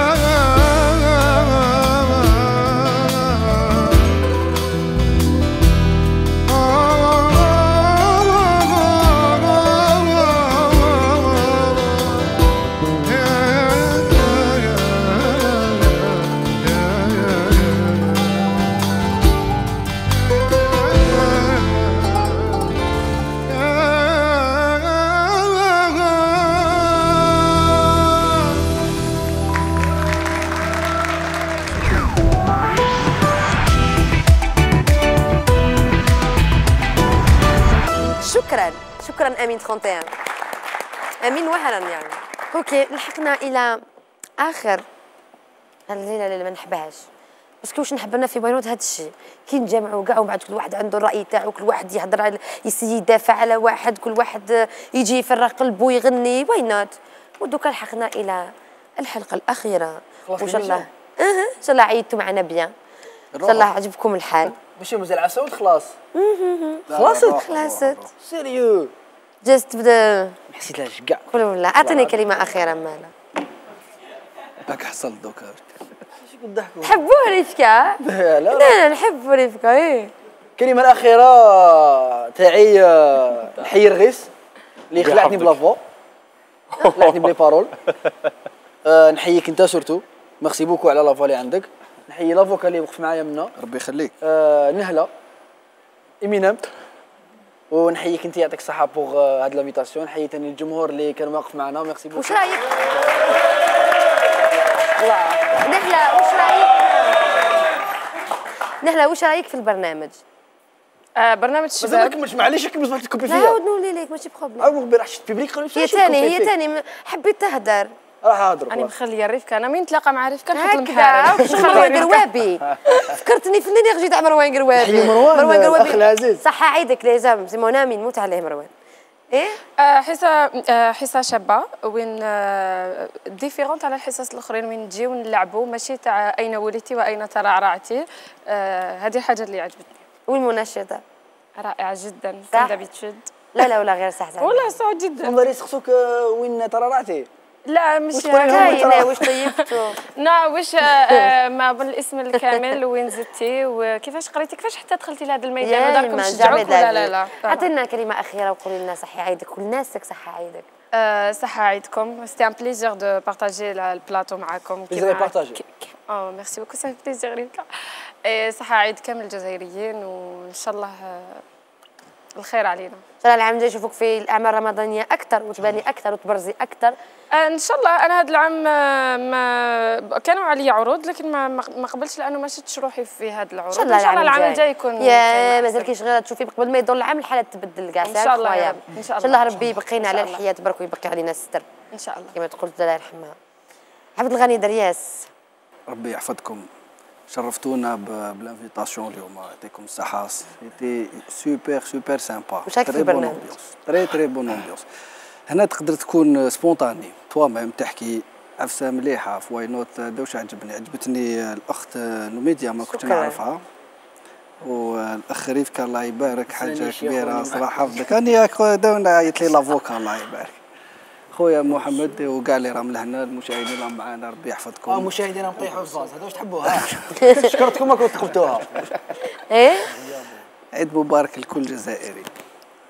شكرا أمين واحد وثلاثين أمين وهلا يعني أوكي لحقنا إلى آخر الليلة اللي ما نحبهاش باسكو واش نحب لنا في بيروت هذا الشيء كي نجمعوا كاع ومن بعد كل واحد عنده الرأي تاعو كل واحد يهضر على يسي يدافع على واحد كل واحد يجي يفرغ قلبه يغني واي نوت ودوكا لحقنا إلى الحلقة الأخيرة وإن شاء الله أه إن شاء الله عيدتوا معنا بيان إن شاء الله عجبكم الحال ماشي مازال عساود خلاص خلاصت خلاصت سيريو جست بدا حسيتهاش كاع قول والله اعطيني كلمه اخيره مالا راك حصلت دوكا شكون الضحك تحبوه ريفكا لا لا نحبوا ريفكا ايه الكلمه الاخيره تاعي نحيي الرغيس اللي خلعتني بلا فوا خلعتني بلي بارول نحييك انت سورتو ميرسي بوكو على لافوا اللي عندك نحيي لافوكا اللي وقف معايا منا ربي يخليك آه نهله امينيم ونحييك انت يعطيك الصحه بوغ هاد لافيتاسيون، نحيي ثاني الجمهور اللي كان واقف معنا. ميرسي بوكو. واش رايك؟ نهله واش رايك؟ نهله واش رايك في البرنامج؟ آه برنامج الشباب. زعما كملتش معليش كملت واحد الكوبي فيا. نعاود نولي ليك ماشي بروبليم. أو غير راح شفت بيبليك قالوا لي هي ثاني هي ثاني حبيت تهدر. راح هضر. أنا مخليه ريفكا، أنا مين نتلاقى مع ريفكا نحط المحارم. هكا مروان جروابي. فكرتني في الانرجي تاع مروان جروابي. مروان جروابي. العزيز. صح عيدك لازم سي مونامي نموت عليه مروان. ايه؟ آه حصه آه حصه شابه وين آه ديفيرونت على الحصص الاخرين وين تجيو نلعبوا ماشي تاع اين ولدتي واين ترعرعتي. هذه آه حاجه اللي عجبتني. والمناشده رائعه جدا كما دابيتود. لا لا ولا غير صح والله صح جدا. والله يسقسوك وين ترعرعتي. لا مش كاينه واش طيبتو نا واش ما بالاسم الكامل وين زدتي وكيفاش قريتي كيفاش حتى دخلتي لهذا الميدان وداركم شجعوك ولا لا لا. عطينا كلمه اخيره وقولي لنا صحي عيدك كل ناسك. صحي عيدك. صحي عيدكم. سيتي ان بليزير دو بارطاجي البلاطو معاكم. بليزير بارطاجي. اه ميرسي بوكو سا في بليزير ريفكا. صحه عيد كامل الجزائريين وان شاء الله الخير علينا. ان شاء الله العام الجاي نشوفوك في الاعمال الرمضانيه اكثر وتباني اكثر وتبرزي اكثر. ان شاء الله. انا هذا العام ما كانوا علي عروض لكن ما ما قبلتش لانه ما شفتش روحي في هذا العروض. ان شاء الله, إن شاء الله العام الجاي يكون يا مازال كاينش غير تشوفي قبل ما يدور العام الحاله تبدل كاع. ان شاء الله يا رب. ان شاء الله ربي يبقينا على الحياه برك ويبقي علينا الستر ان شاء الله كما تقول الله يرحمها. عبد الغني درياس ربي يحفظكم. شرفتونا بالانفيتاسيون اليوم يعطيكم الصحة. سيتي سوبر سوبر سامبا. تري بون امبيونس. تري تري بون امبيونس. هنا تقدر تكون سبونتاني توا ميم تحكي عفسه مليحه في واي نوت. هذا واش عجبني. عجبتني الاخت نوميديا ما كنتش نعرفها والاخ ريفكا الله يبارك حاجه كبيره صراحه فضلك. انا داونا عيط لي لافوكا الله يبارك خويا محمد وكاع اللي راهم لهنا المشاهدين اللي راهم معانا ربي يحفظكم. اه المشاهدين راهم طيحوا في الزاز هذا واش تحبوها. شكرتكم ما كنتو تقبلتوها. ايه عيد مبارك لكل جزائري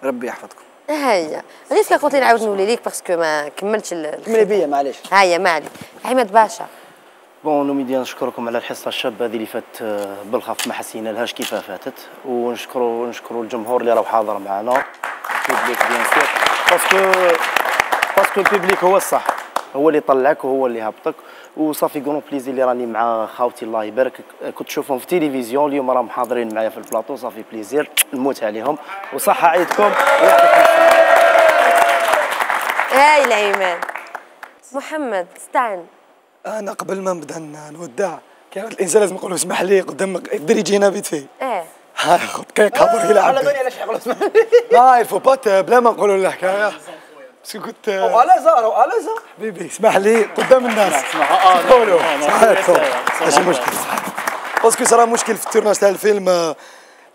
ربي يحفظكم. هيا غير كنت نعاود نولي ليك باسكو ما كملتش. كملي بيا معليش. هيا ما عليك. عماد باشا بون نوميديا نشكركم على الحصه الشابه هذه اللي فات بالخف ما حسينا لهاش كيف فاتت ونشكروا نشكروا الجمهور اللي راه حاضر معنا بيبليك بيان سور باسكو باسكو البيبليك هو الصح هو اللي طلعك وهو اللي هبطك وصافي كونو بليزي اللي راني مع خاوتي الله يبارك كنت تشوفهم في التلفزيون اليوم راهم حاضرين معايا في البلاطو صافي بليزير نموت عليهم وصحة عيدكم ويعطيكم الصحة. هاي العيمان محمد ستان. انا قبل ما نبدا نودع كان الانسان لازم نقول له اسمح لي قدامك يقدر يجي هنا بيت فيه. اه هاخذ كيك هابور يلعب. على بالي علاش يقول اسمح لي. لا يفو بات بلا ما نقولوا الحكايه بس كنت وألازا وألازا حبيبي اسمح لي قدام الناس قولوا صحتكم ماشي مشكل باسكو صرا مشكل في التورناج تاع الفيلم.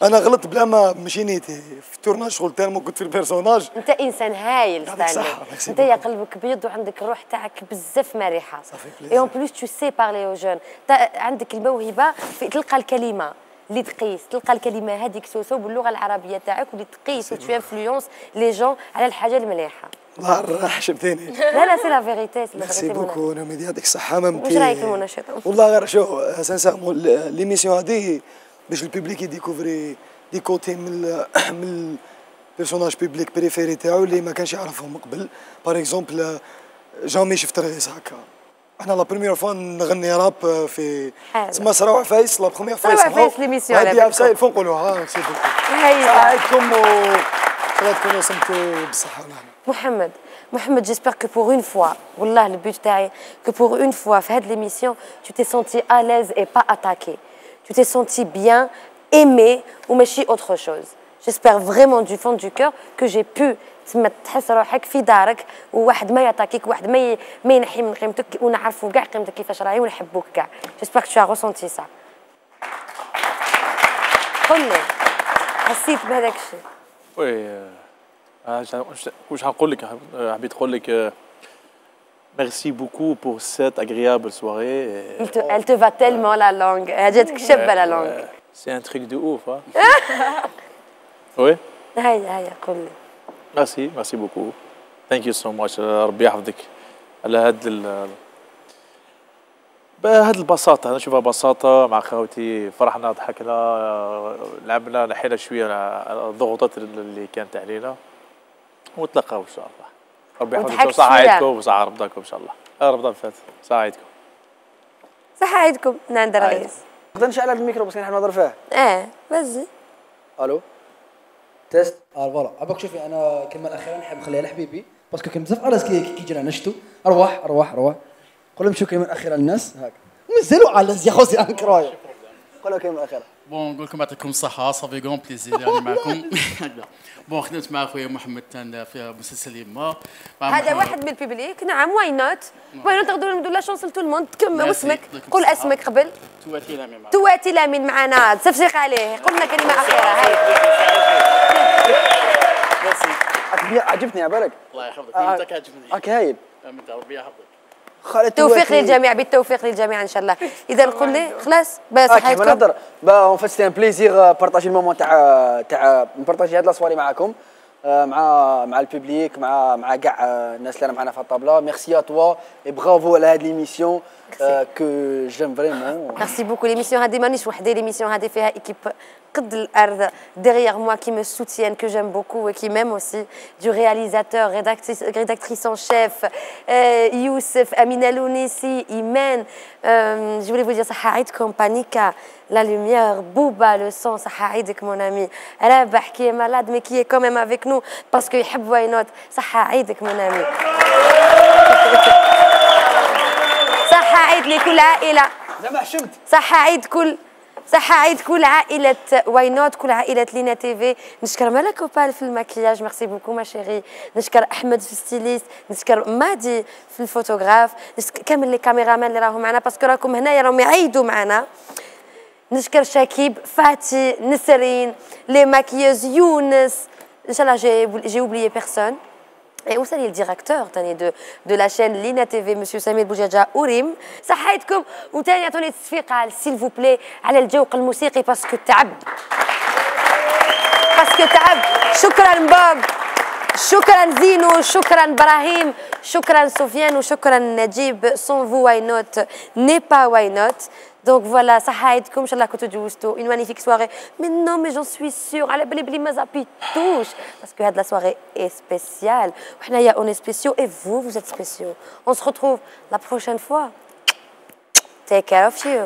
انا غلطت بلا ما ماشي نيتي في التورناج شغل تاع ما كنت في البيرسوناج. انت انسان هايل ستانلي انت يا قلبك بيض وعندك الروح تاعك بزاف مريحه اي اون بليس تو سي بارلي او جون عندك الموهبه في تلقى الكلمه اللي تقيس تلقى الكلمه هذيك سوسو باللغه العربيه تاعك واللي تقيس وتو انفلونس لي جون على الحاجه المليحه. الله الراحه شبتيني. لا لا سي لا فيغيتي سي لا فيغيتي. ميرسي بوكو نوميديا يعطيك الصحه. واش رايك في المناشطه؟ والله غير شوف سانسيرمون ليميسيون هادي باش البوبليك يديكوفري دي كوتي من من البيرسوناج بوبليك بريفيري تاعو اللي ما كانش يعرفهم من قبل. باغ اكزومبل جامي شفت رئيس هكا. انا لا بروميير فوا نغني راب في تسمى صراوع فايس لا بروميير فايس. صراوع فايس ليميسيون هادي بصح يلفو نقولوها. ميرسي بوكو. هايله. عايكم و الله تكونوا صمتوا بالصحه والهنا. محمد محمد j'espère que pour une fois والله le but تاعي que pour une fois في هذه l'émission tu t'es senti à l'aise et pas attaqué tu t'es senti bien aimé ou ماشي autre chose. j'espère vraiment du fond du cœur que j'ai pu تما تحس روحك في دارك وواحد ما يعطيك واحد ما ما ينحي من قيمتك ونعرفوا كاع قيمتك كيفاش راهي ونحبوك كاع. j'espère que tu as ressenti ça. قل لي حسيت بهذاك الشيء. وي واش هنقول لك حبيت نقول لك ميرسي بوكو بور سيت اغريابل سواري. Elle te va tellement la langue. جاتك شابه لا لونغ. سي ان تريك دو اوف. وي هيا هيا قول لي. ميرسي ميرسي بوكو ثانك يو سو ماتش. ربي يحفظك على هاد بهذه البساطه، انا اشوفها بساطه. مع خوتي فرحنا، ضحكنا، لعبنا، نحينا شويه الضغوطات اللي كانت علينا، ونتلقاو ان شاء الله. ربي يحفظكم، صحة عيدكم وصحة رمضانكم ان شاء الله. رمضان فات، صحة عيدكم. صحة عيدكم. نعند الرئيس نقدر نشعل هذا الميكرو باسكو نحن نهضر فيه. اه بزي. الو تيست اه فوالا. عباك شوفي انا كلمة الاخيره نحب نخليها لحبيبي باسكو كان بزاف اراس كيجينا نشتو. ارواح ارواح ارواح قول لهم شو كلمة الاخيره للناس هاك مازالوا على يا خوسي انكرويا. قول لهم كلمة الاخيره. بون نقول لكم يعطيكم الصحة، صافي كون بليزير يعني معكم. بون خدمت مع خويا محمد تان في مسلسل يما، هذا واحد من البيبليك. نعم واي نوت واي نوت، نقدروا ندوا لا شونس لتو الموند. كمل اسمك، قول اسمك قبل. تواتي لامين معنا، تواتي لامين معنا، تسفسخ عليه، قلنا كلمة أخيرة. هاي ميرسي، عجبتني عبالك. الله يحفظك، انت عجبتني. راك هايل، امين ربي يحفظك. التوفيق للجميع، بالتوفيق للجميع ان شاء الله. اذا نقول لي خلاص باه صحتكم. نهضر باه فات سيتي ان بليزير بارطاجي المومون تاع تاع نبارطاجي هاد لاصواري معاكم، مع مع البوبليك، مع مع كاع الناس اللي راهم معنا في الطابله. ميرسي ا توا اي برافو على هاد ليميسيون كو جيم فريمون. ميرسي بوكو. ليميسيون هادي مانيش وحدي، ليميسيون هادي فيها ايكيب قد الارض derrière moi qui me soutiennent, que j'aime beaucoup et qui m'aiment aussi, du réalisateur, rédactrice, rédactrice en chef, euh, Youssef, Amina Lounissi, Imen, euh, je voulais vous dire Sahaïd Kompanika, la lumière, Bouba, le sang, Sahaïd, mon ami, Rabah qui est malade mais qui est quand même avec nous parce qu'il aime Why Not, Sahaïd, mon ami. Sahaïd, les كل عائلة. Sahaïd, كل صحة عيد كل عائلة واي نوت، كل عائلة لينا تيفي. نشكر ملك وبال في المكياج، ميرسي بوكو ما شيري. نشكر أحمد في الستيليست، نشكر مادي في الفوتوغراف، نشكر كامل لي كاميرامان اللي راهم معنا باسكو راكم هنايا راهم يعيدوا معنا. نشكر شاكيب، فاتي، نسرين، لي ماكياج، يونس، إن شاء الله جي جي أوبليي بيرسون. Et où ça est le directeur de, de la chaîne Lina تي في, M. Samir Boujadja Ourim. صحيتكم. وثاني عطوني تصفيق s'il vous plaît على الجوق الموسيقي باسكو تعب، باسكو تعب. شكرا بوب، شكرا زينو، شكرا ابراهيم، شكرا سفيان، وشكرا نجيب. sans vous why not n'est pas why not. Donc voilà, ça a été comme cela que tu joues une magnifique soirée. Mais non, mais j'en suis sûre. Allez, blé, blé, mes appuis touchent. Parce que la soirée est spéciale. On est spéciaux et vous, vous êtes spéciaux. On se retrouve la prochaine fois. Take care of you.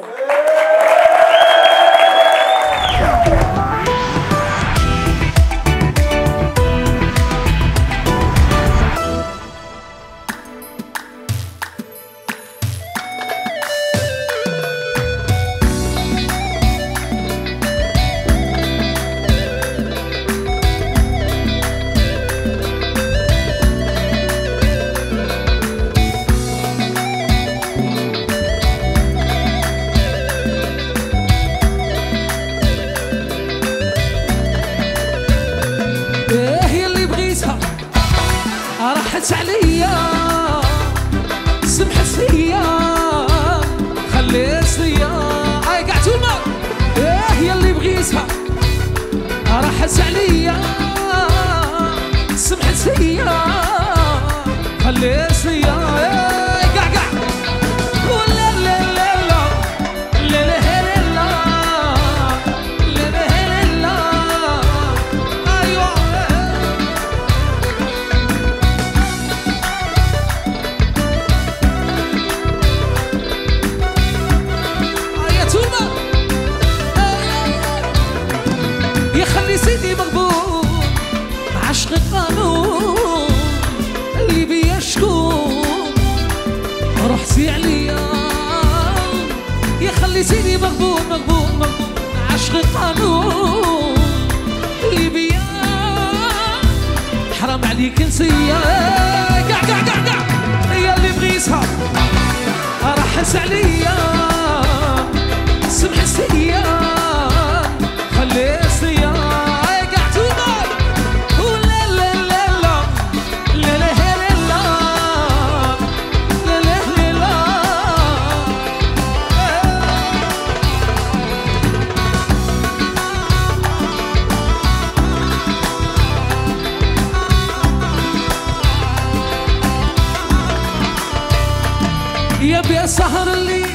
يا بيا سهر الليل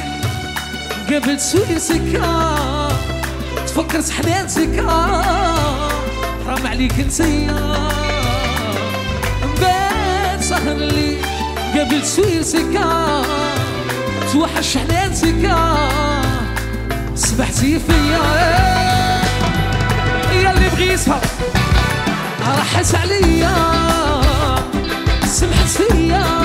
تقول تسولي سكا تفكر سحنان سكا حرام عليك نسيا مبات سهر لي قبل تسوير سكا توحش حنان سكا سمحتي فيا ياللي بغي يسهر راحت عليا سمحت فيا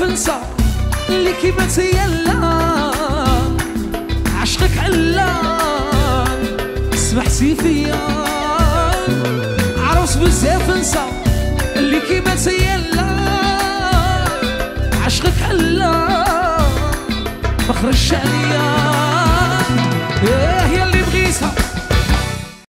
فنسى اللي كيما تيلا عشقك علا سمحتي فيا عروس بزاف نسى